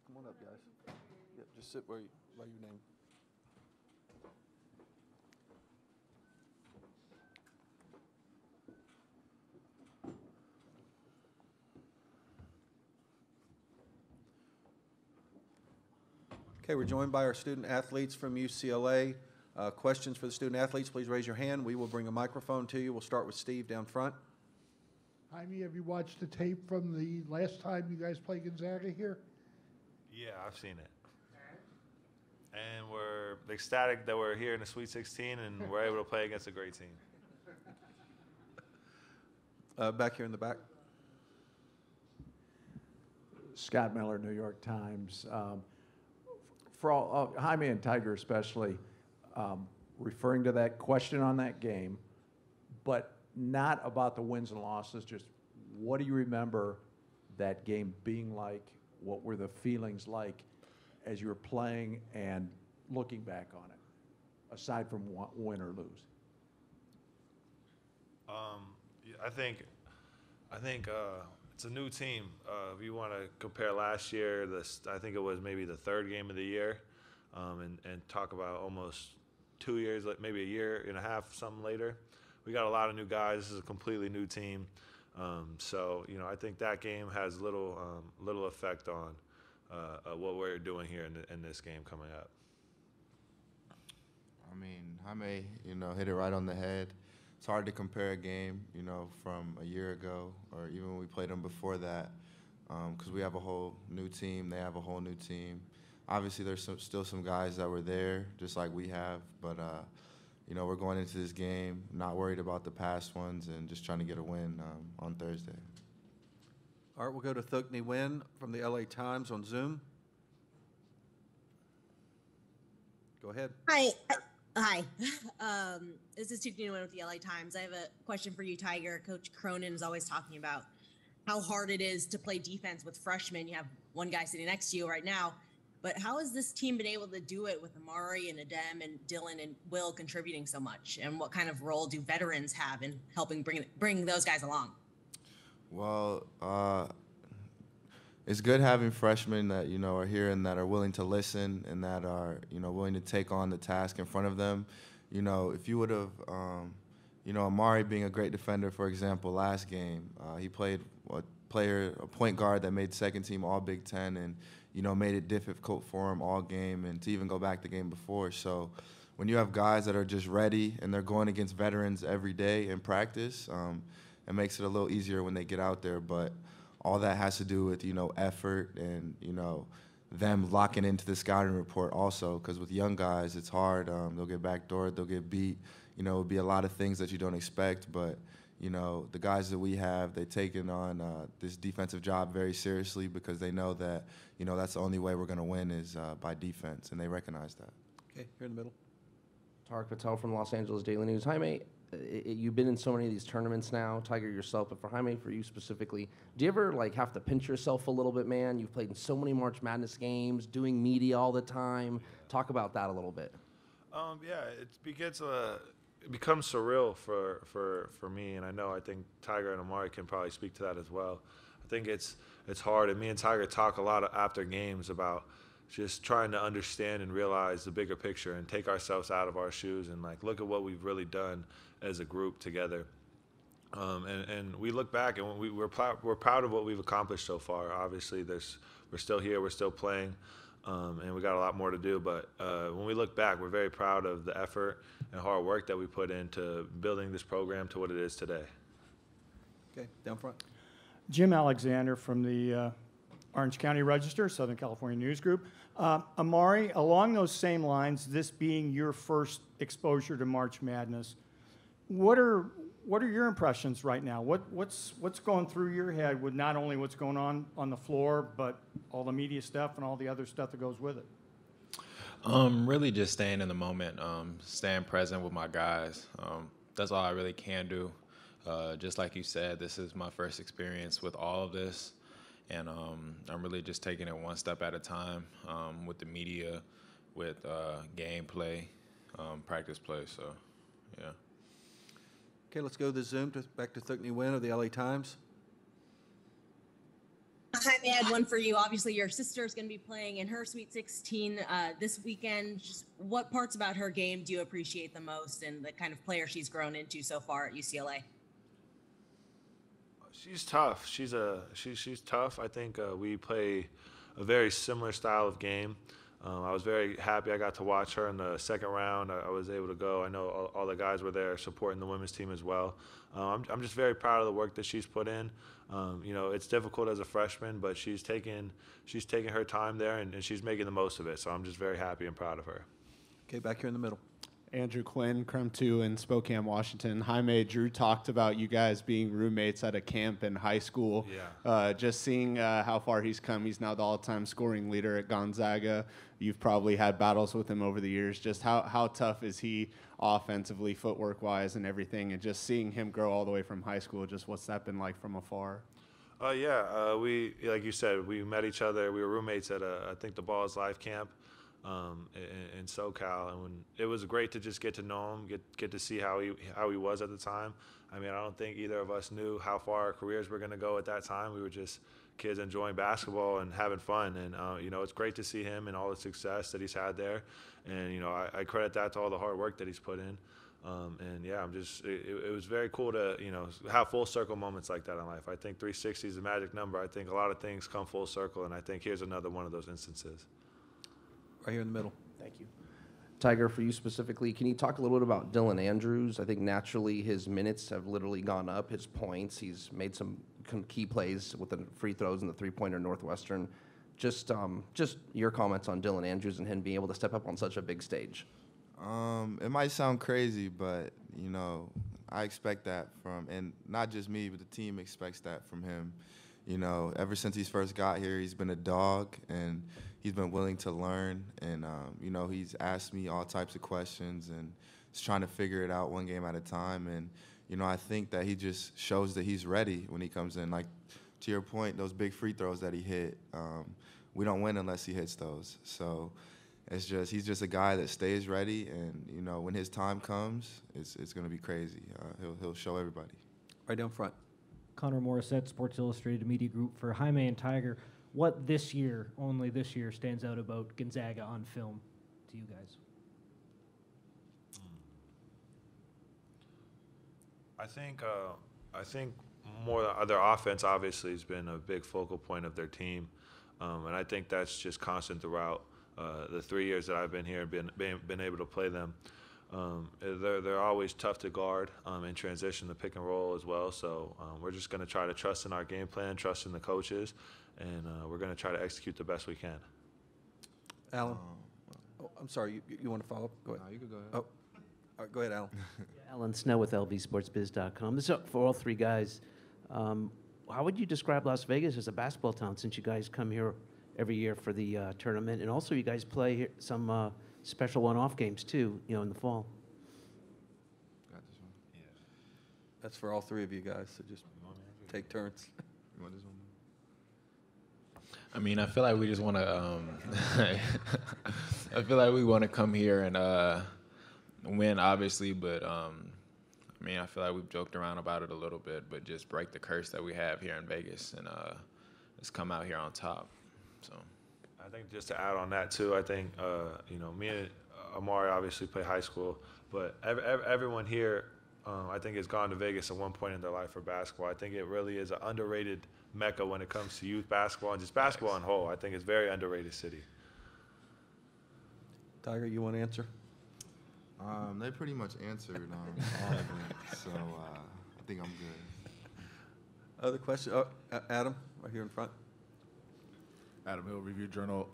Come on up, guys. Yep, just sit where you, by your name. Okay, we're joined by our student athletes from UCLA. Questions for the student athletes, please raise your hand. We will bring a microphone to you. We'll start with Steve down front. Jaime, have you watched the tape from the last time you guys played Gonzaga here? Yeah, I've seen it. And we're ecstatic that we're here in the Sweet 16 and we're able to play against a great team. Back here in the back. Scott Miller, New York Times. For all, Jaime and Tyger especially, referring to that question on that game, but not about the wins and losses, just what do you remember that game being like? What were the feelings like as you were playing and looking back on it, aside from win or lose? I think it's a new team. If you want to compare last year, I think it was maybe the third game of the year, and talk about almost 2 years, like maybe a year and a half, something later. We got a lot of new guys. This is a completely new team. So, you know, I think that game has little effect on what we're doing here in this game coming up. I mean, Jaime, you know, hit it right on the head. It's hard to compare a game, you know, from a year ago or even when we played them before that, because we have a whole new team. They have a whole new team. Obviously, there's still some guys that were there just like we have, but you know, we're going into this game not worried about the past ones and just trying to get a win on Thursday. All right, we'll go to Thukni Wynn from the LA Times on Zoom. Go ahead. Hi. This is Tiffany with the LA Times. I have a question for you, Tyger. Coach Cronin is always talking about how hard it is to play defense with freshmen. You have one guy sitting next to you right now, but how has this team been able to do it with Amari and Adem and Dylan and Will contributing so much? And what kind of role do veterans have in helping bring those guys along? Well, it's good having freshmen that, you know, are here and that are willing to listen and that are, you know, willing to take on the task in front of them. You know, if you would have, you know, Amari being a great defender, for example, last game, he played a point guard that made second team all Big Ten and, you know, made it difficult for him all game and to even go back the game before. So when you have guys that are just ready and they're going against veterans every day in practice, it makes it a little easier when they get out there. But all that has to do with, you know, effort and, you know, them locking into the scouting report also, because with young guys, it's hard. They'll get backdoored, they'll get beat. You know, it'll be a lot of things that you don't expect. But, you know, the guys that we have, they've taken on this defensive job very seriously because they know that, you know, that's the only way we're going to win is by defense, and they recognize that. Okay, here in the middle. Tarek Patel from Los Angeles Daily News. Jaime, you've been in so many of these tournaments now, Tyger yourself, but for Jaime, for you specifically, do you ever like have to pinch yourself a little bit, man? You've played in so many March Madness games, doing media all the time. Talk about that a little bit. Yeah, it becomes surreal for me, and I know I think Tyger and Amari can probably speak to that as well. I think it's hard, and me and Tyger talk a lot after games about just trying to understand and realize the bigger picture and take ourselves out of our shoes and like look at what we've really done as a group together. And we look back and we're proud of what we've accomplished so far. Obviously, we're still here, we're still playing, and we got a lot more to do. But when we look back, we're very proud of the effort and hard work that we put into building this program to what it is today. Okay, down front. Jim Alexander from the Orange County Register, Southern California News Group. Amari, along those same lines, this being your first exposure to March Madness, what are your impressions right now? What's going through your head with not only what's going on the floor, but all the media stuff and all the other stuff that goes with it? Really just staying in the moment, staying present with my guys. That's all I really can do. Just like you said, this is my first experience with all of this. And I'm really just taking it one step at a time with the media, with gameplay, practice play. So, yeah. Okay, let's go to the Zoom. Back to Thukne Wynn of the LA Times. Hi, I had one for you. Obviously, your sister is going to be playing in her Sweet 16 this weekend. Just what parts about her game do you appreciate the most, and the kind of player she's grown into so far at UCLA? She's tough. She's tough. I think we play a very similar style of game. I was very happy I got to watch her in the second round. I was able to go. I know all the guys were there supporting the women's team as well. I'm just very proud of the work that she's put in. You know, it's difficult as a freshman, but she's taking her time there, and she's making the most of it. So I'm just very happy and proud of her. Okay, back here in the middle. Andrew Quinn, Crumb 2 in Spokane, Washington. Jaime, Drew talked about you guys being roommates at a camp in high school. Yeah. Just seeing how far he's come. He's now the all-time scoring leader at Gonzaga. You've probably had battles with him over the years. Just how tough is he offensively, footwork-wise, and everything? And just seeing him grow all the way from high school, just what's that been like from afar? We, like you said, we met each other. We were roommates at, I think, the Ball is Life camp. In SoCal, and it was great to just get to know him, get to see how he was at the time. I mean, I don't think either of us knew how far our careers were going to go at that time. We were just kids enjoying basketball and having fun, and you know, it's great to see him and all the success that he's had there. And you know, I credit that to all the hard work that he's put in. And yeah, it was very cool to, you know, have full circle moments like that in life. I think 360 is the magic number. I think a lot of things come full circle, and I think here's another one of those instances. Right here in the middle. Thank you. Tyger, for you specifically, can you talk a little bit about Dylan Andrews? I think naturally his minutes have literally gone up, his points. He's made some key plays with the free throws and the three-pointer Northwestern. Just your comments on Dylan Andrews and him being able to step up on such a big stage. It might sound crazy, but, you know, I expect that from, and not just me, but the team expects that from him. You know, ever since he's first got here, he's been a dog, and he's been willing to learn, and you know, he's asked me all types of questions and is trying to figure it out one game at a time. And you know, I think that he just shows that he's ready when he comes in. Like, to your point, those big free throws that he hit, we don't win unless he hits those. So it's just, he's just a guy that stays ready, and you know, when his time comes, it's going to be crazy. He'll show everybody. Right down front. Connor Morissette, Sports Illustrated Media Group. For Jaime and Tyger, what this year, only this year, stands out about Gonzaga on film to you guys? I think more their offense obviously has been a big focal point of their team, and I think that's just constant throughout the 3 years that I've been here, been able to play them. They're always tough to guard in transition, the pick and roll as well. So we're just going to try to trust in our game plan, trust in the coaches, and we're going to try to execute the best we can. Alan, oh, I'm sorry, you want to follow up? Go ahead. No, you can go ahead. Oh. Right, go ahead, Alan. Alan Snow with LVSportsBiz.com. This is for all three guys. How would you describe Las Vegas as a basketball town, since you guys come here every year for the tournament, and also you guys play here some special one-off games too, you know, in the fall? Got this one. Yeah. That's for all three of you guys, so just take turns. You want this one? I mean, I feel like we just want to. I feel like we want to come here and. Win, obviously, but I mean, I feel like we've joked around about it a little bit, but just break the curse that we have here in Vegas and just come out here on top. So I think just to add on that too, I think you know, me and Amari obviously play high school, but everyone here I think has gone to Vegas at one point in their life for basketball. I think it really is an underrated mecca when it comes to youth basketball and just basketball in whole. I think it's a very underrated city. Tyger, you want to answer? They pretty much answered all of it, so I think I'm good. Other questions? Oh, Adam, right here in front. Adam Hill, Review Journal.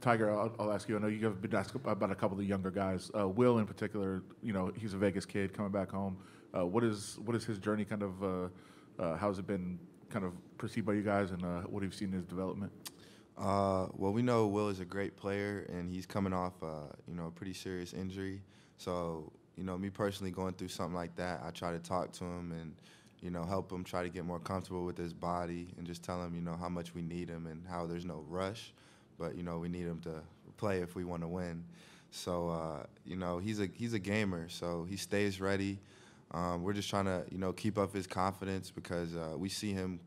Tyger, I'll ask you. I know you have been asked about a couple of the younger guys. Will, in particular, you know, he's a Vegas kid coming back home. What is his journey kind of? How's it been kind of perceived by you guys, and what have you seen in his development? Well, we know Will is a great player, and he's coming off, you know, a pretty serious injury. So, you know, me personally going through something like that, I try to talk to him and, you know, help him try to get more comfortable with his body and just tell him, you know, how much we need him and how there's no rush, but, you know, we need him to play if we want to win. So, you know, he's a gamer, so he stays ready. We're just trying to, you know, keep up his confidence because we see him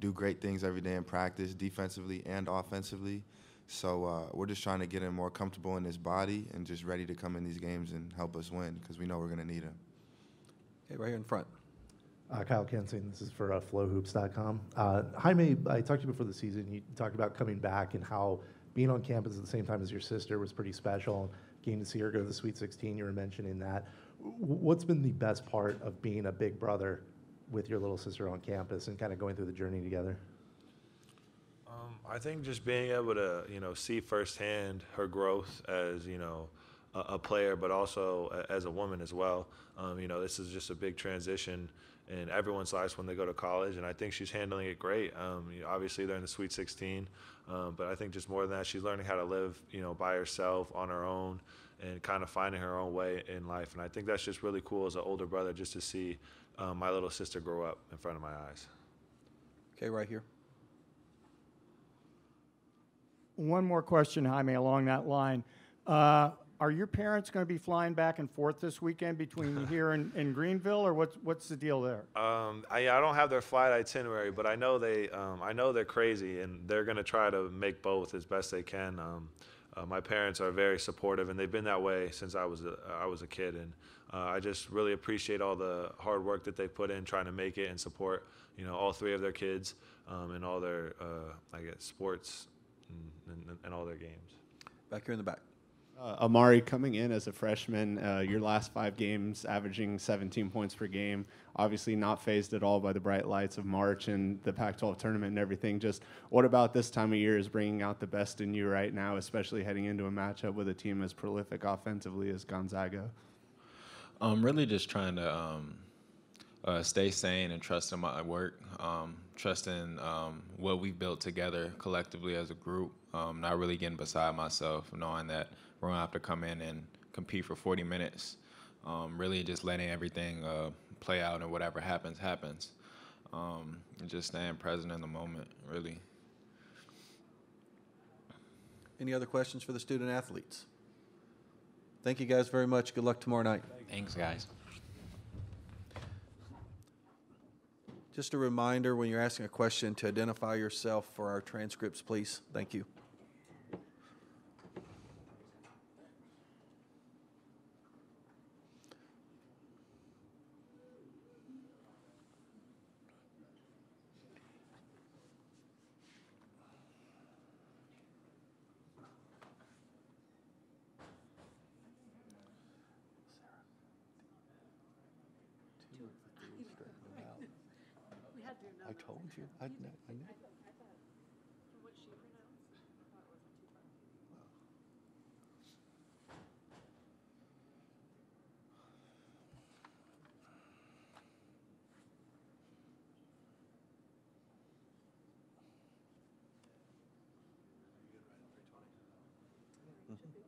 do great things every day in practice, defensively and offensively. So we're just trying to get him more comfortable in his body and just ready to come in these games and help us win because we know we're going to need him. Okay, right here in front. Kyle Kensing, this is for FlowHoops.com. Jaime, I talked to you before the season. You talked about coming back and how being on campus at the same time as your sister was pretty special. Getting to see her go to the Sweet 16, you were mentioning that. What's been the best part of being a big brother with your little sister on campus and kind of going through the journey together? I think just being able to, you know, see firsthand her growth as, you know, a player, but also as a woman as well. You know, this is just a big transition in everyone's lives when they go to college, and I think she's handling it great. You know, obviously, they're in the Sweet 16, but I think just more than that, she's learning how to live, you know, by herself, on her own, and kind of finding her own way in life. And I think that's just really cool as an older brother, just to see my little sister grew up in front of my eyes. Okay, right here. One more question, Jaime, along that line. Are your parents going to be flying back and forth this weekend between here and Greenville, or what's the deal there? I don't have their flight itinerary, but I know they're crazy, and they're going to try to make both as best they can. My parents are very supportive, and they've been that way since I was a kid, and I just really appreciate all the hard work that they put in trying to make it and support, you know, all three of their kids and all their I guess sports and all their games. Back here in the back. Amari, coming in as a freshman, your last 5 games averaging 17 points per game, obviously not fazed at all by the bright lights of March and the Pac-12 tournament and everything. Just what about this time of year is bringing out the best in you right now, especially heading into a matchup with a team as prolific offensively as Gonzaga? I'm really just trying to stay sane and trust in my work, trust in what we've built together collectively as a group, not really getting beside myself, knowing that we're going to have to come in and compete for 40 minutes, really just letting everything play out, and whatever happens, happens. And just staying present in the moment, really. Any other questions for the student athletes? Thank you guys very much. Good luck tomorrow night. Thanks, guys. Just a reminder, when you're asking a question, to identify yourself for our transcripts, please. Thank you.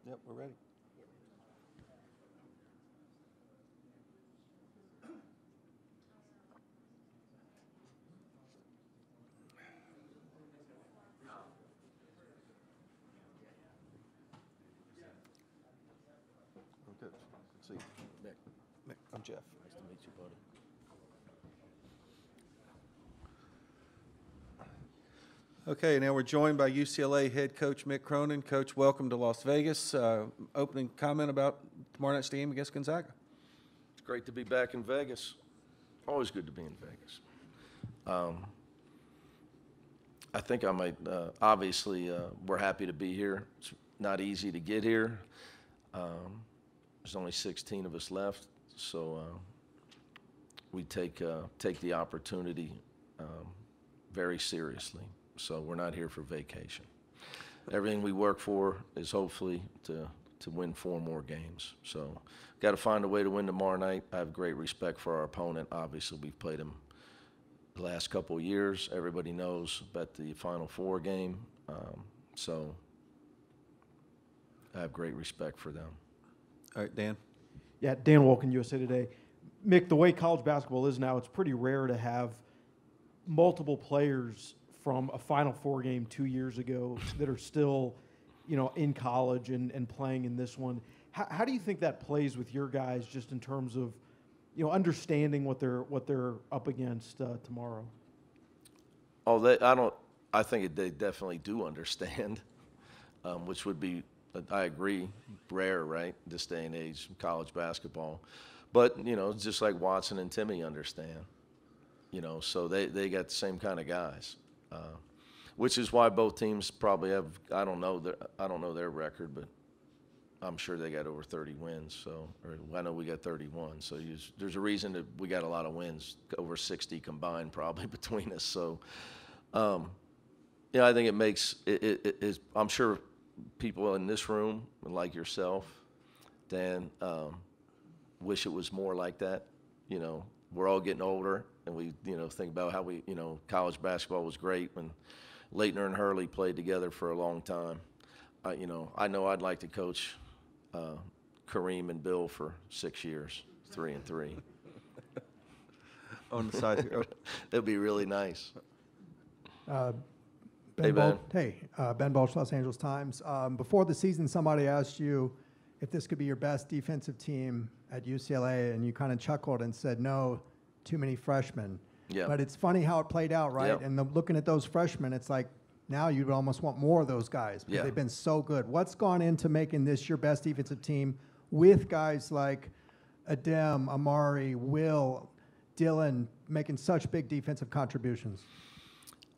Yep, we're ready. Okay, see. Mick. I'm Jeff. Nice to meet you, buddy. Okay, now we're joined by UCLA head coach Mick Cronin. Coach, welcome to Las Vegas. Opening comment about tomorrow night's game against Gonzaga. It's great to be back in Vegas. Always good to be in Vegas. I think I might, obviously, we're happy to be here. It's not easy to get here. There's only 16 of us left, so we take the opportunity very seriously. So we're not here for vacation. Everything we work for is hopefully to win 4 more games. So got to find a way to win tomorrow night. I have great respect for our opponent. Obviously, we've played him the last couple of years. Everybody knows about the Final Four game. So I have great respect for them. All right, Dan. Yeah, Dan Wolkin, USA Today. Mick, the way college basketball is now, it's pretty rare to have multiple players from a Final Four game 2 years ago that are still, you know, in college and playing in this one. How do you think that plays with your guys, just in terms of, you know, understanding what they're up against tomorrow? Oh, I think they definitely do understand, which would be, I agree, rare, right? This day and age, college basketball. But, you know, just like Watson and Timmy understand, you know, so they got the same kind of guys. Which is why both teams probably have, I don't know their record, but I'm sure they got over 30 wins. So, or I know we got 31. So there's a reason that we got a lot of wins, over 60 combined probably between us. So, yeah, I think it makes it. I'm sure people in this room, like yourself, Dan, wish it was more like that. You know, we're all getting older. And we, you know, think about how we, you know, college basketball was great when Leitner and Hurley played together for a long time. You know I'd like to coach Kareem and Bill for 6 years, 3 and 3. On the side here. That'd be really nice. Ben Balch, Los Angeles Times. Before the season, somebody asked you if this could be your best defensive team at UCLA, and you kind of chuckled and said no. Too many freshmen. Yeah. But it's funny how it played out, right? Yeah. And looking at those freshmen, it's like now you'd almost want more of those guys because they've been so good. What's gone into making this your best defensive team with guys like Adem, Amari, Will, Dylan making such big defensive contributions?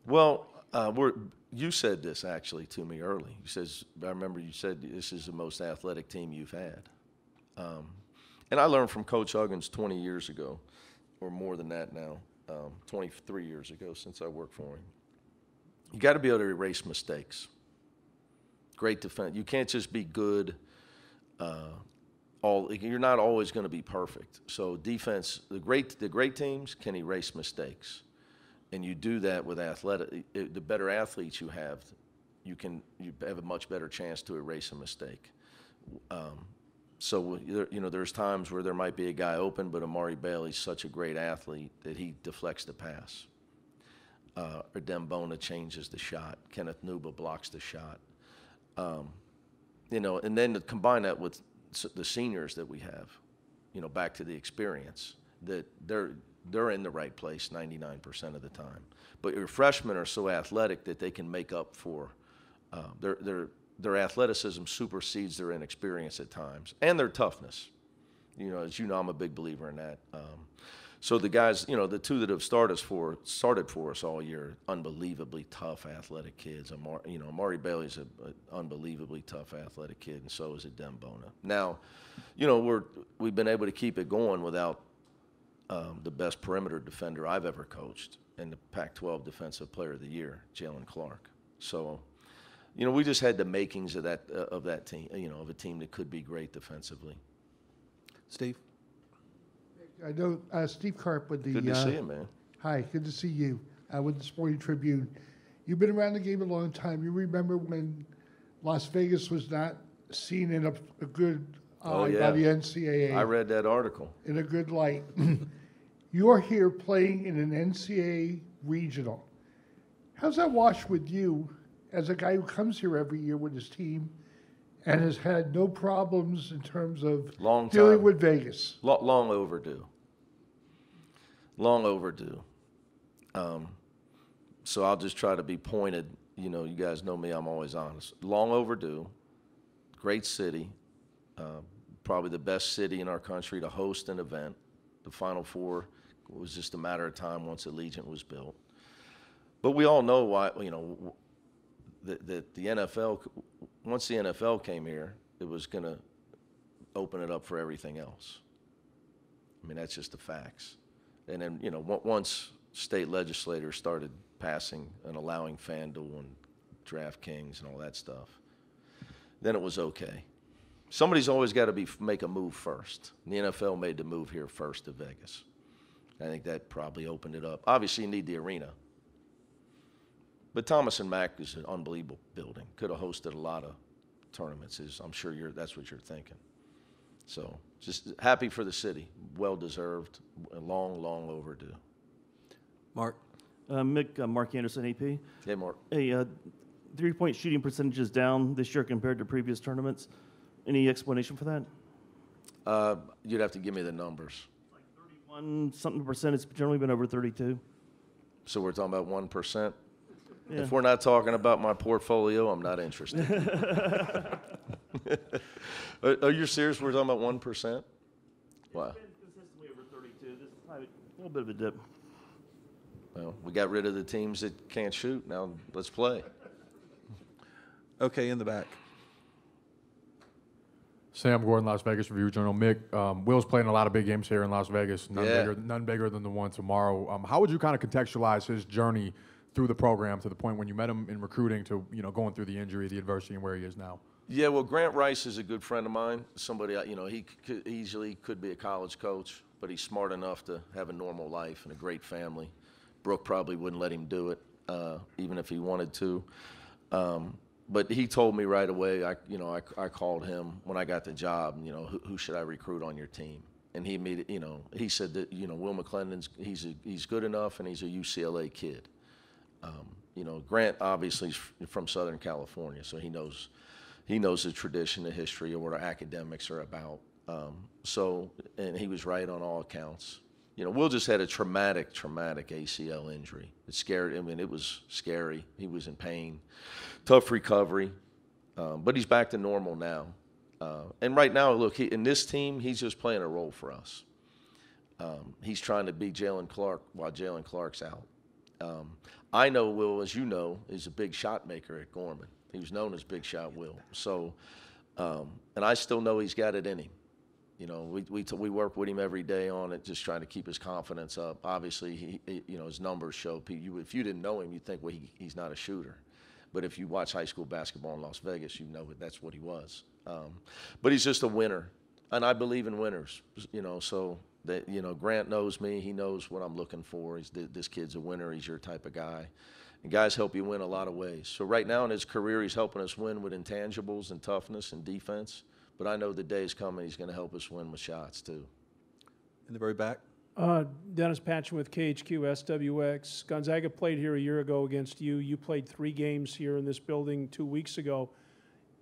Well, you said this actually to me early. You says, I remember you said this is the most athletic team you've had. And I learned from Coach Huggins 20 years ago. Or more than that now, 23 years ago since I worked for him. You got to be able to erase mistakes. Great defense. You can't just be good you're not always going to be perfect. So defense, the great teams can erase mistakes, and you do that with the better athletes you have, you have a much better chance to erase a mistake. So you know, there's times where there might be a guy open, but Amari Bailey's such a great athlete that he deflects the pass. Or Adem Bona changes the shot. Kenneth Nuba blocks the shot. You know, and then to combine that with the seniors that we have, you know, back to the experience, that they're in the right place 99% of the time. But your freshmen are so athletic that they can make up for their athleticism supersedes their inexperience at times, and their toughness. You know, as you know, I'm a big believer in that. So the guys, you know, the two that have started for us all year, unbelievably tough, athletic kids. You know, Amari Bailey's an unbelievably tough, athletic kid, and so is Adem Bona. Now, you know, we've been able to keep it going without the best perimeter defender I've ever coached, and the Pac-12 Defensive Player of the Year, Jalen Clark. So, you know, we just had the makings of that team, you know, of a team that could be great defensively. Steve. I know Steve Karp with the. Good to see you, man. Hi, good to see you with the Sporting Tribune. You've been around the game a long time. You remember when Las Vegas was not seen in a good by the NCAA. I read that article. In a good light. You're here playing in an NCAA regional. How's that wash with you as a guy who comes here every year with his team and has had no problems in terms of dealing with Vegas? Long overdue. Long overdue. So I'll just try to be pointed. You know, you guys know me, I'm always honest. Long overdue. Great city. Probably the best city in our country to host an event. The Final Four was just a matter of time once Allegiant was built. But we all know why, you know, that the NFL, once the NFL came here, it was going to open it up for everything else. I mean, that's just the facts. And then, you know, once state legislators started passing and allowing FanDuel and DraftKings and all that stuff, then it was okay. Somebody's always got to make a move first. And the NFL made the move here first to Vegas. I think that probably opened it up. Obviously, you need the arena. But Thomas & Mack is an unbelievable building. Could have hosted a lot of tournaments. I'm sure that's what you're thinking. So just happy for the city. Well-deserved. Long, long overdue. Mark. Mark Anderson, AP. Hey, Mark. Hey, three-point shooting percentage is down this year compared to previous tournaments. Any explanation for that? You'd have to give me the numbers. Like 31-something%. It's generally been over 32. So we're talking about 1%? Yeah. If we're not talking about my portfolio, I'm not interested. Are you serious? We're talking about 1%? Wow. It's been consistently over 32. This is probably a little bit of a dip. Well, we got rid of the teams that can't shoot. Now let's play. Okay, in the back. Sam Gordon, Las Vegas Review-Journal. Mick, Will's playing a lot of big games here in Las Vegas, none bigger than the one tomorrow. How would you kind of contextualize his journey through the program to the point when you met him in recruiting to, you know, going through the injury, the adversity, and where he is now? Yeah, well, Grant Rice is a good friend of mine. Somebody, you know, he could easily could be a college coach, but he's smart enough to have a normal life and a great family. Brooke probably wouldn't let him do it, even if he wanted to. But he told me right away, I called him when I got the job, you know, who should I recruit on your team? And he made it, you know, he said that, you know, Will McClendon's, he's good enough, and he's a UCLA kid. You know, Grant obviously is from Southern California, so he knows the tradition, the history, and what our academics are about. And he was right on all accounts. You know, Will just had a traumatic ACL injury. It scared, I mean, it was scary. He was in pain, tough recovery, but he's back to normal now. And right now, look, in this team, he's just playing a role for us. He's trying to be Jalen Clark while Jalen Clark's out. I know Will, as you know, is a big shot maker at Gorman. He was known as Big Shot Will. So, and I still know he's got it in him. You know, we work with him every day on it, just trying to keep his confidence up. Obviously, he you know, his numbers show. If you didn't know him, you'd think, well, he's not a shooter. But if you watch high school basketball in Las Vegas, you know that's what he was. But he's just a winner. and I believe in winners, you know, so that, you know, Grant knows me. He knows what I'm looking for. He's, this kid's a winner. He's your type of guy. And guys help you win a lot of ways. So right now in his career, he's helping us win with intangibles and toughness and defense. But I know the day's coming. He's going to help us win with shots, too. In the very back. Dennis Patchen with KHQ, SWX. Gonzaga played here a year ago against you. You played 3 games here in this building 2 weeks ago.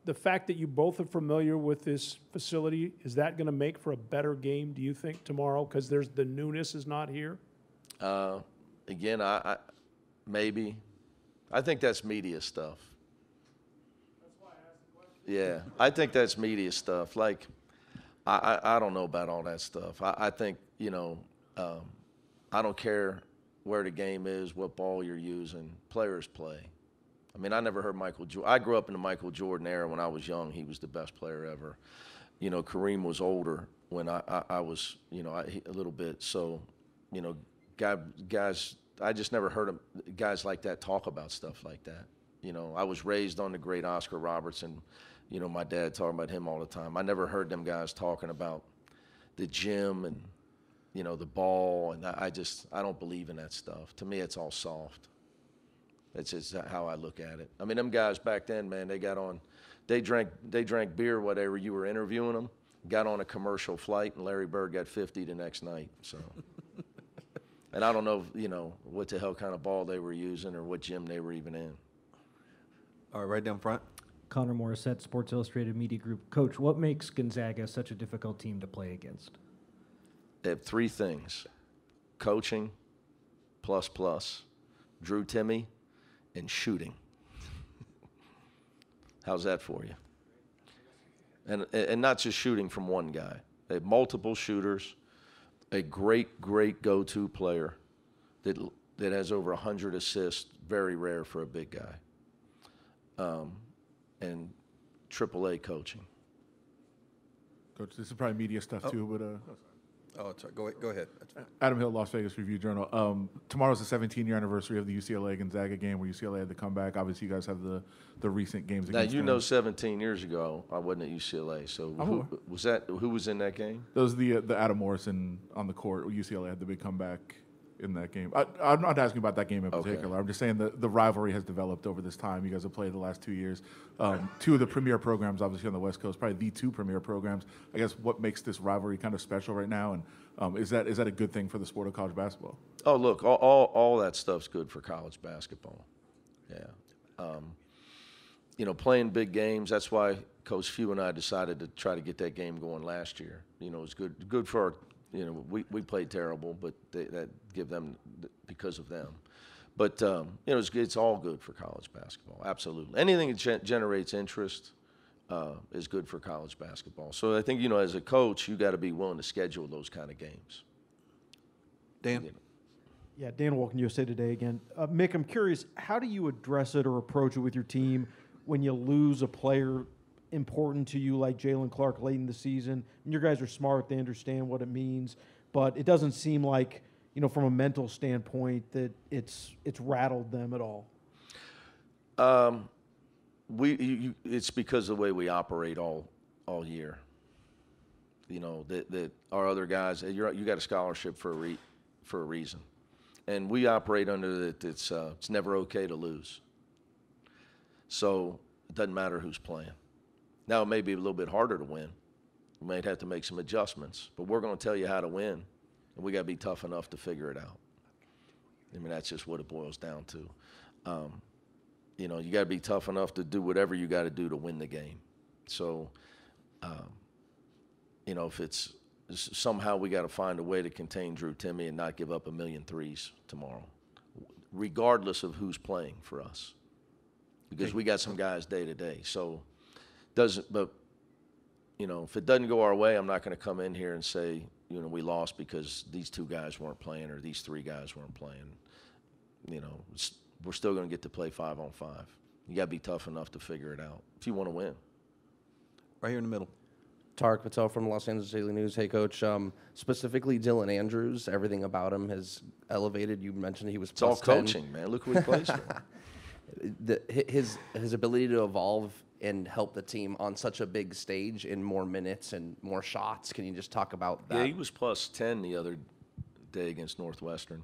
The fact that you both are familiar with this facility, is that going to make for a better game, do you think, tomorrow? Because there's the newness is not here? Again, I maybe. I think that's media stuff. That's why I asked the question. Yeah, I think that's media stuff. Like, I don't know about all that stuff. I think, you know, I don't care where the game is, what ball you're using. Players play. I mean, I never heard Michael Jordan. I grew up in the Michael Jordan era when I was young. He was the best player ever. You know, Kareem was older when I was, you know, a little bit. So, you know, guys, I just never heard guys like that talk about stuff like that. You know, I was raised on the great Oscar Robertson. You know, my dad talking about him all the time. I never heard them guys talking about the gym and, you know, the ball. And I don't believe in that stuff. To me, it's all soft. That's just how I look at it. I mean, them guys back then, man, they got on, they drank beer, whatever. You were interviewing them, got on a commercial flight, and Larry Bird got 50 the next night. So, and I don't know, you know, what the hell kind of ball they were using or what gym they were even in. All right, right down front. Connor Morissette, Sports Illustrated Media Group. Coach, what makes Gonzaga such a difficult team to play against? They have 3 things: coaching, plus, Drew Timme, and shooting. How's that for you? And not just shooting from one guy. They have multiple shooters, a great go-to player that has over 100 assists, very rare for a big guy. And AAA coaching. Coach, this is probably media stuff too, but oh, sorry. Go ahead. Adam Hill, Las Vegas Review-Journal. Tomorrow's the 17-year anniversary of the UCLA-Gonzaga game where UCLA had the comeback. Obviously, you guys have the recent games. Now, you know, 17 years ago, I wasn't at UCLA. So who was in that game? Those the Adam Morrison on the court. UCLA had the big comeback in that game. I'm not asking about that game in particular. Okay. I'm just saying the rivalry has developed over this time. You guys have played the last 2 years. 2 of the premier programs, obviously, on the West Coast, probably the 2 premier programs. I guess what makes this rivalry kind of special right now, and is that a good thing for the sport of college basketball? Oh, look, all that stuff's good for college basketball. Yeah. You know, playing big games, that's why Coach Few and I decided to try to get that game going last year. You know, it was good for our, you know, we played terrible, but that give them because of them. But, you know, it's all good for college basketball, absolutely. Anything that generates interest is good for college basketball. So I think, you know, as a coach, you got to be willing to schedule those kind of games. Dan? You know. Yeah, Dan Walken, USA Today again. Mick, I'm curious, how do you address it or approach it with your team when you lose a player important to you like Jalen Clark late in the season? And your guys are smart, they understand what it means, but it doesn't seem like, you know, from a mental standpoint that it's rattled them at all. It's because of the way we operate all year. You know, that our other guys, you got a scholarship for a reason. And we operate under that it's never okay to lose. So it doesn't matter who's playing. Now, it may be a little bit harder to win. We might have to make some adjustments, but we're going to tell you how to win, and we got to be tough enough to figure it out. I mean, that's just what it boils down to. You know, you got to be tough enough to do whatever you got to do to win the game. So, you know, if it's somehow we got to find a way to contain Drew Timme and not give up a million threes tomorrow, regardless of who's playing for us, because we got some guys day to day. So. But you know, if it doesn't go our way, I'm not going to come in here and say, you know, we lost because these 2 guys weren't playing or these 3 guys weren't playing. You know, we're still going to get to play 5-on-5. You got to be tough enough to figure it out if you want to win. Right here in the middle. Tarek Patel from Los Angeles Daily News. Hey, Coach. Specifically, Dylan Andrews. Everything about him has elevated. You mentioned he was. It's all coaching, man. Look who he plays for. His ability to evolve and help the team on such a big stage in more minutes and more shots? Can you just talk about that? Yeah, he was plus 10 the other day against Northwestern.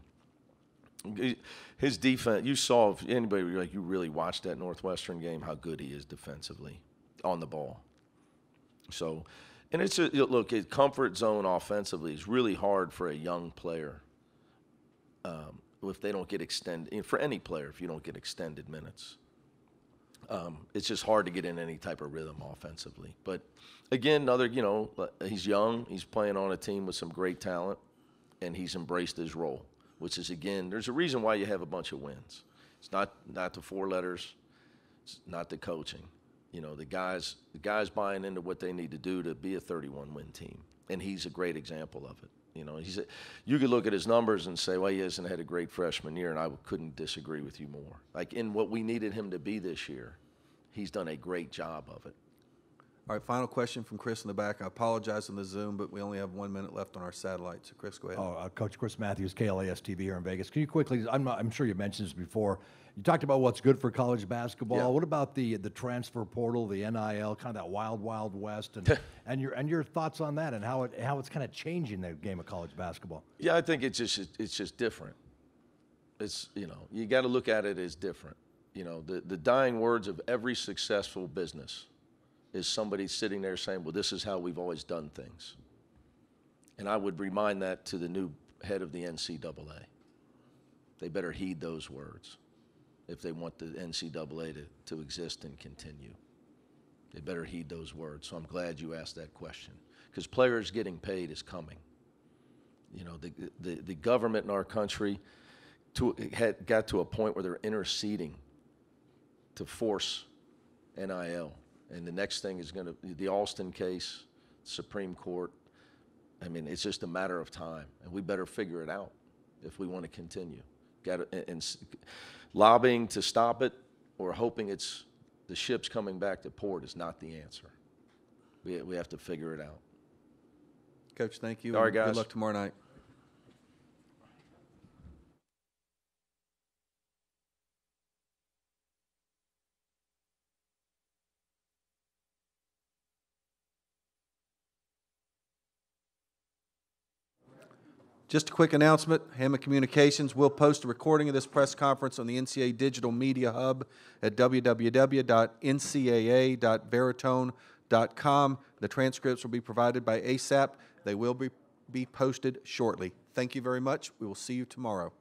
His defense, you saw, if anybody like you really watched that Northwestern game, how good he is defensively on the ball. So, and it's a look, his comfort zone offensively is really hard for a young player. If they don't get extended, for any player, if you don't get extended minutes, it's just hard to get in any type of rhythm offensively. But again, another, you know, he's young, he's playing on a team with some great talent, and he's embraced his role, which is, again, there's a reason why you have a bunch of wins. It's not the four letters, it's not the coaching. You know, the guys buying into what they need to do to be a 31-win team, and he's a great example of it. You know, you could look at his numbers and say, well, he hasn't had a great freshman year, and I couldn't disagree with you more. Like, in what we needed him to be this year, he's done a great job of it. All right, final question from Chris in the back. I apologize on the Zoom, but we only have 1 minute left on our satellite. So, Chris, go ahead. Oh, Coach Chris Matthews, KLAS TV here in Vegas. Can you quickly, I'm sure you mentioned this before, you talked about what's good for college basketball. Yeah. What about the transfer portal, the NIL, kind of that wild, wild west, and and your thoughts on that and how it's kind of changing the game of college basketball? Yeah, I think it's just different. It's, you know, you got to look at it as different. You know, the dying words of every successful business is somebody sitting there saying, well, this is how we've always done things. And I would remind that to the new head of the NCAA. They better heed those words. If they want the NCAA to exist and continue, they better heed those words. So I'm glad you asked that question, because players getting paid is coming. You know, the government in our country got to a point where they're interceding to force NIL. And the next thing is going to be the Alston case, Supreme Court. I mean, it's just a matter of time, and we better figure it out if we want to continue. Got to, and lobbying to stop it or hoping it's the ship's coming back to port is not the answer. We have to figure it out. Coach, thank you. All right, guys. Good luck tomorrow night. Just a quick announcement, Hammond Communications will post a recording of this press conference on the NCAA Digital Media Hub at www.ncaa.veritone.com. The transcripts will be provided by ASAP. They will be posted shortly. Thank you very much. We will see you tomorrow.